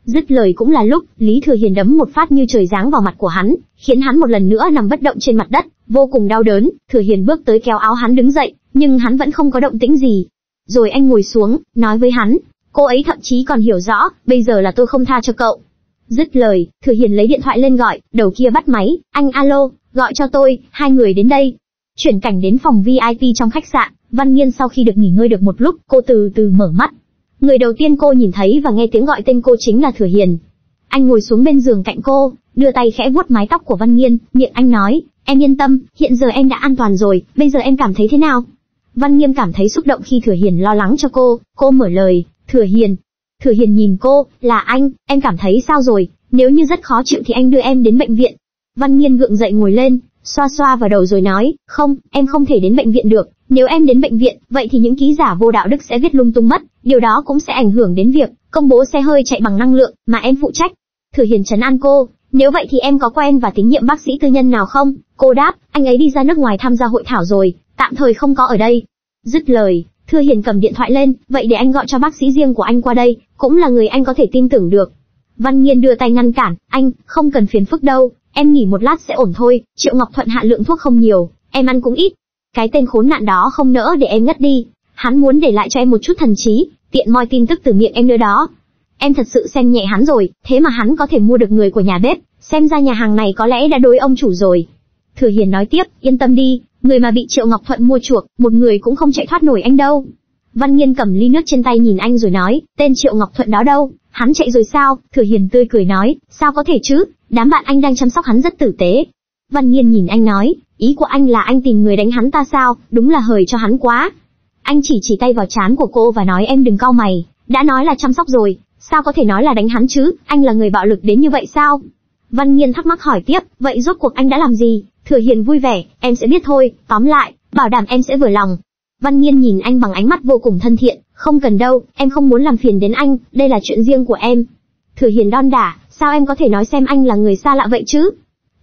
Dứt lời cũng là lúc, Lý Thừa Hiền đấm một phát như trời giáng vào mặt của hắn, khiến hắn một lần nữa nằm bất động trên mặt đất, vô cùng đau đớn. Thừa Hiền bước tới kéo áo hắn đứng dậy, nhưng hắn vẫn không có động tĩnh gì. Rồi anh ngồi xuống, nói với hắn, cô ấy thậm chí còn hiểu rõ, bây giờ là tôi không tha cho cậu. Dứt lời, Thừa Hiền lấy điện thoại lên gọi, đầu kia bắt máy, anh alo, gọi cho tôi, hai người đến đây. Chuyển cảnh đến phòng VIP trong khách sạn, Văn Nghiên sau khi được nghỉ ngơi được một lúc, cô từ từ mở mắt. Người đầu tiên cô nhìn thấy và nghe tiếng gọi tên cô chính là Thừa Hiền. Anh ngồi xuống bên giường cạnh cô, đưa tay khẽ vuốt mái tóc của Văn Nghiên, miệng anh nói, em yên tâm, hiện giờ em đã an toàn rồi, bây giờ em cảm thấy thế nào? Văn Nghiên cảm thấy xúc động khi Thừa Hiền lo lắng cho cô mở lời, Thừa Hiền nhìn cô, là anh, em cảm thấy sao rồi, nếu như rất khó chịu thì anh đưa em đến bệnh viện. Văn Nghiên gượng dậy ngồi lên, xoa xoa vào đầu rồi nói, không, em không thể đến bệnh viện được, nếu em đến bệnh viện, vậy thì những ký giả vô đạo đức sẽ viết lung tung mất, điều đó cũng sẽ ảnh hưởng đến việc công bố xe hơi chạy bằng năng lượng mà em phụ trách. Thừa Hiền trấn an cô, nếu vậy thì em có quen và tín nhiệm bác sĩ tư nhân nào không? Cô đáp, anh ấy đi ra nước ngoài tham gia hội thảo rồi, tạm thời không có ở đây. Dứt lời, Thừa Hiền cầm điện thoại lên, vậy để anh gọi cho bác sĩ riêng của anh qua đây, cũng là người anh có thể tin tưởng được. Văn Nghiên đưa tay ngăn cản, anh, không cần phiền phức đâu, em nghỉ một lát sẽ ổn thôi, Triệu Ngọc Thuận hạ lượng thuốc không nhiều, em ăn cũng ít. Cái tên khốn nạn đó không nỡ để em ngất đi, hắn muốn để lại cho em một chút thần trí, tiện moi tin tức từ miệng em nữa đó. Em thật sự xem nhẹ hắn rồi, thế mà hắn có thể mua được người của nhà bếp, xem ra nhà hàng này có lẽ đã đối ông chủ rồi. Thừa Hiền nói tiếp, yên tâm đi, người mà bị Triệu Ngọc Thuận mua chuộc, một người cũng không chạy thoát nổi anh đâu. Văn Nghiên cầm ly nước trên tay nhìn anh rồi nói, tên Triệu Ngọc Thuận đó đâu, hắn chạy rồi sao? Thừa Hiền tươi cười nói, sao có thể chứ, đám bạn anh đang chăm sóc hắn rất tử tế. Văn Nghiên nhìn anh nói, ý của anh là anh tìm người đánh hắn ta sao, đúng là hời cho hắn quá. Anh chỉ tay vào trán của cô và nói, em đừng cau mày, đã nói là chăm sóc rồi, sao có thể nói là đánh hắn chứ, anh là người bạo lực đến như vậy sao? Văn Nghiên thắc mắc hỏi tiếp, vậy rốt cuộc anh đã làm gì? Thừa Hiền vui vẻ, em sẽ biết thôi, tóm lại, bảo đảm em sẽ vừa lòng. Văn Nghiên nhìn anh bằng ánh mắt vô cùng thân thiện, không cần đâu, em không muốn làm phiền đến anh, đây là chuyện riêng của em. Thừa Hiền đon đả, sao em có thể nói xem anh là người xa lạ vậy chứ?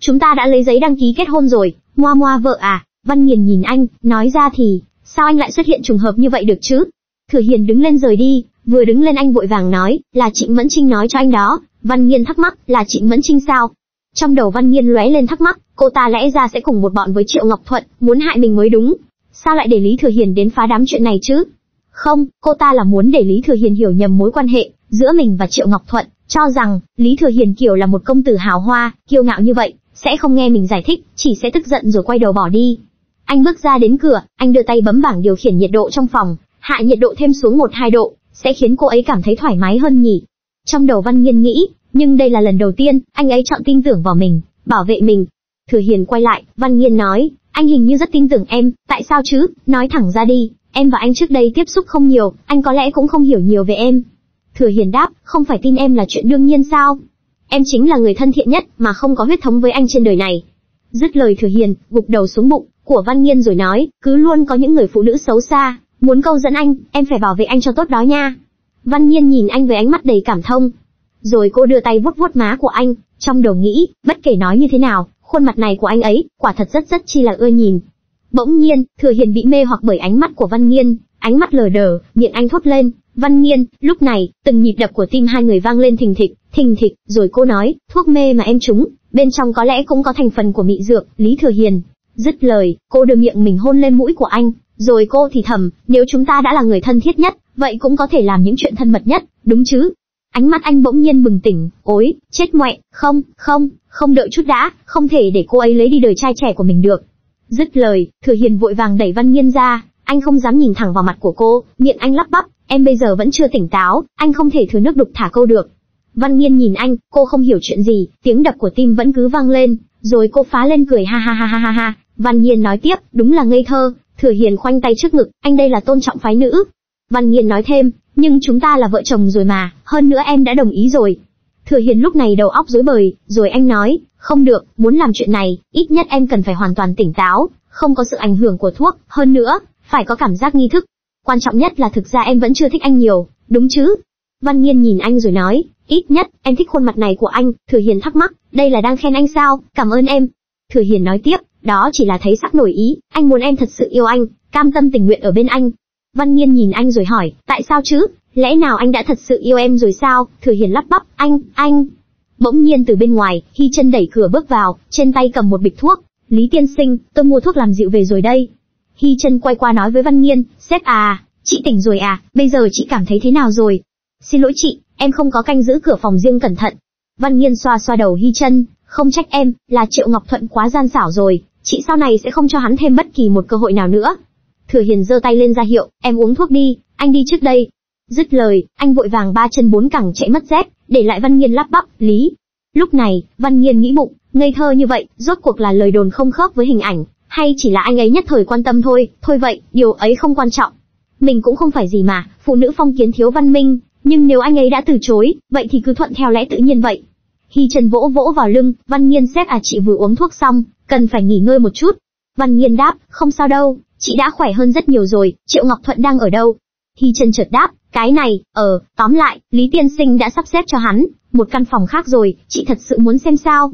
Chúng ta đã lấy giấy đăng ký kết hôn rồi, ngoa ngoa vợ à? Văn Nghiên nhìn anh, nói ra thì, sao anh lại xuất hiện trùng hợp như vậy được chứ? Thừa Hiền đứng lên rời đi, vừa đứng lên anh vội vàng nói, là Trịnh Mẫn Trinh nói cho anh đó. Văn Nghiên thắc mắc, là Trịnh Mẫn Trinh sao? Trong đầu Văn Nghiên lóe lên thắc mắc, cô ta lẽ ra sẽ cùng một bọn với Triệu Ngọc Thuận, muốn hại mình mới đúng. Sao lại để Lý Thừa Hiền đến phá đám chuyện này chứ? Không, cô ta là muốn để Lý Thừa Hiền hiểu nhầm mối quan hệ giữa mình và Triệu Ngọc Thuận, cho rằng Lý Thừa Hiền kiểu là một công tử hào hoa, kiêu ngạo như vậy, sẽ không nghe mình giải thích, chỉ sẽ tức giận rồi quay đầu bỏ đi. Anh bước ra đến cửa, anh đưa tay bấm bảng điều khiển nhiệt độ trong phòng, hạ nhiệt độ thêm xuống 1-2 độ, sẽ khiến cô ấy cảm thấy thoải mái hơn nhỉ? Trong đầu Văn Nghiên nghĩ, nhưng đây là lần đầu tiên, anh ấy chọn tin tưởng vào mình, bảo vệ mình. Thừa Hiền quay lại, Văn Nghiên nói, anh hình như rất tin tưởng em, tại sao chứ, nói thẳng ra đi, em và anh trước đây tiếp xúc không nhiều, anh có lẽ cũng không hiểu nhiều về em. Thừa Hiền đáp, không phải tin em là chuyện đương nhiên sao? Em chính là người thân thiện nhất mà không có huyết thống với anh trên đời này. Dứt lời Thừa Hiền, gục đầu xuống bụng của Văn Nghiên rồi nói, cứ luôn có những người phụ nữ xấu xa, muốn câu dẫn anh, em phải bảo vệ anh cho tốt đó nha. Văn Nghiên nhìn anh với ánh mắt đầy cảm thông. Rồi cô đưa tay vuốt vuốt má của anh, trong đầu nghĩ, bất kể nói như thế nào, khuôn mặt này của anh ấy, quả thật rất chi là ưa nhìn. Bỗng nhiên, Thừa Hiền bị mê hoặc bởi ánh mắt của Văn Nghiên, ánh mắt lờ đờ, miệng anh thốt lên, Văn Nghiên. Lúc này, từng nhịp đập của tim hai người vang lên thình thịch, rồi cô nói, thuốc mê mà em trúng, bên trong có lẽ cũng có thành phần của mị dược, Lý Thừa Hiền. Dứt lời, cô đưa miệng mình hôn lên mũi của anh, rồi cô thì thầm, nếu chúng ta đã là người thân thiết nhất, vậy cũng có thể làm những chuyện thân mật nhất, đúng chứ? Ánh mắt anh bỗng nhiên bừng tỉnh, ối, chết mẹ, không đợi chút đã, không thể để cô ấy lấy đi đời trai trẻ của mình được. Dứt lời, Thừa Hiền vội vàng đẩy Văn Nghiên ra, anh không dám nhìn thẳng vào mặt của cô, miệng anh lắp bắp, em bây giờ vẫn chưa tỉnh táo, anh không thể thừa nước đục thả câu được. Văn Nghiên nhìn anh, cô không hiểu chuyện gì, tiếng đập của tim vẫn cứ vang lên, rồi cô phá lên cười ha ha. Văn Nghiên nói tiếp, đúng là ngây thơ. Thừa Hiền khoanh tay trước ngực, anh đây là tôn trọng phái nữ. Văn Nghiên nói thêm, nhưng chúng ta là vợ chồng rồi mà, hơn nữa em đã đồng ý rồi. Thừa Hiền lúc này đầu óc rối bời, rồi anh nói, không được, muốn làm chuyện này, ít nhất em cần phải hoàn toàn tỉnh táo, không có sự ảnh hưởng của thuốc, hơn nữa, phải có cảm giác nghi thức. Quan trọng nhất là thực ra em vẫn chưa thích anh nhiều, đúng chứ? Văn Nghiên nhìn anh rồi nói, ít nhất, em thích khuôn mặt này của anh. Thừa Hiền thắc mắc, đây là đang khen anh sao, cảm ơn em. Thừa Hiền nói tiếp, đó chỉ là thấy sắc nổi ý, anh muốn em thật sự yêu anh, cam tâm tình nguyện ở bên anh. Văn Nghiên nhìn anh rồi hỏi, tại sao chứ? Lẽ nào anh đã thật sự yêu em rồi sao? Thừa Hiền lắp bắp, anh. Bỗng nhiên từ bên ngoài, Hy Trân đẩy cửa bước vào, trên tay cầm một bịch thuốc. Lý tiên sinh, tôi mua thuốc làm dịu về rồi đây. Hy Trân quay qua nói với Văn Nghiên, sếp à, chị tỉnh rồi à, bây giờ chị cảm thấy thế nào rồi? Xin lỗi chị, em không có canh giữ cửa phòng riêng cẩn thận. Văn Nghiên xoa xoa đầu Hy Trân, không trách em, là Triệu Ngọc Thuận quá gian xảo rồi, chị sau này sẽ không cho hắn thêm bất kỳ một cơ hội nào nữa. Thừa Hiền giơ tay lên ra hiệu, em uống thuốc đi, anh đi trước đây. Dứt lời, anh vội vàng ba chân bốn cẳng chạy mất dép, để lại Văn Nghiên lắp bắp, Lý. Lúc này, Văn Nghiên nghĩ bụng, ngây thơ như vậy, rốt cuộc là lời đồn không khớp với hình ảnh, hay chỉ là anh ấy nhất thời quan tâm thôi, thôi vậy, điều ấy không quan trọng. Mình cũng không phải gì mà, phụ nữ phong kiến thiếu văn minh, nhưng nếu anh ấy đã từ chối, vậy thì cứ thuận theo lẽ tự nhiên vậy. Hy Trân vỗ vỗ vào lưng, Văn Nghiên sếp à chị vừa uống thuốc xong, cần phải nghỉ ngơi một chút. Văn Nghiên đáp, không sao đâu, chị đã khỏe hơn rất nhiều rồi, Triệu Ngọc Thuận đang ở đâu? Hy Trân chợt đáp, cái này, tóm lại, Lý tiên sinh đã sắp xếp cho hắn một căn phòng khác rồi, chị thật sự muốn xem sao?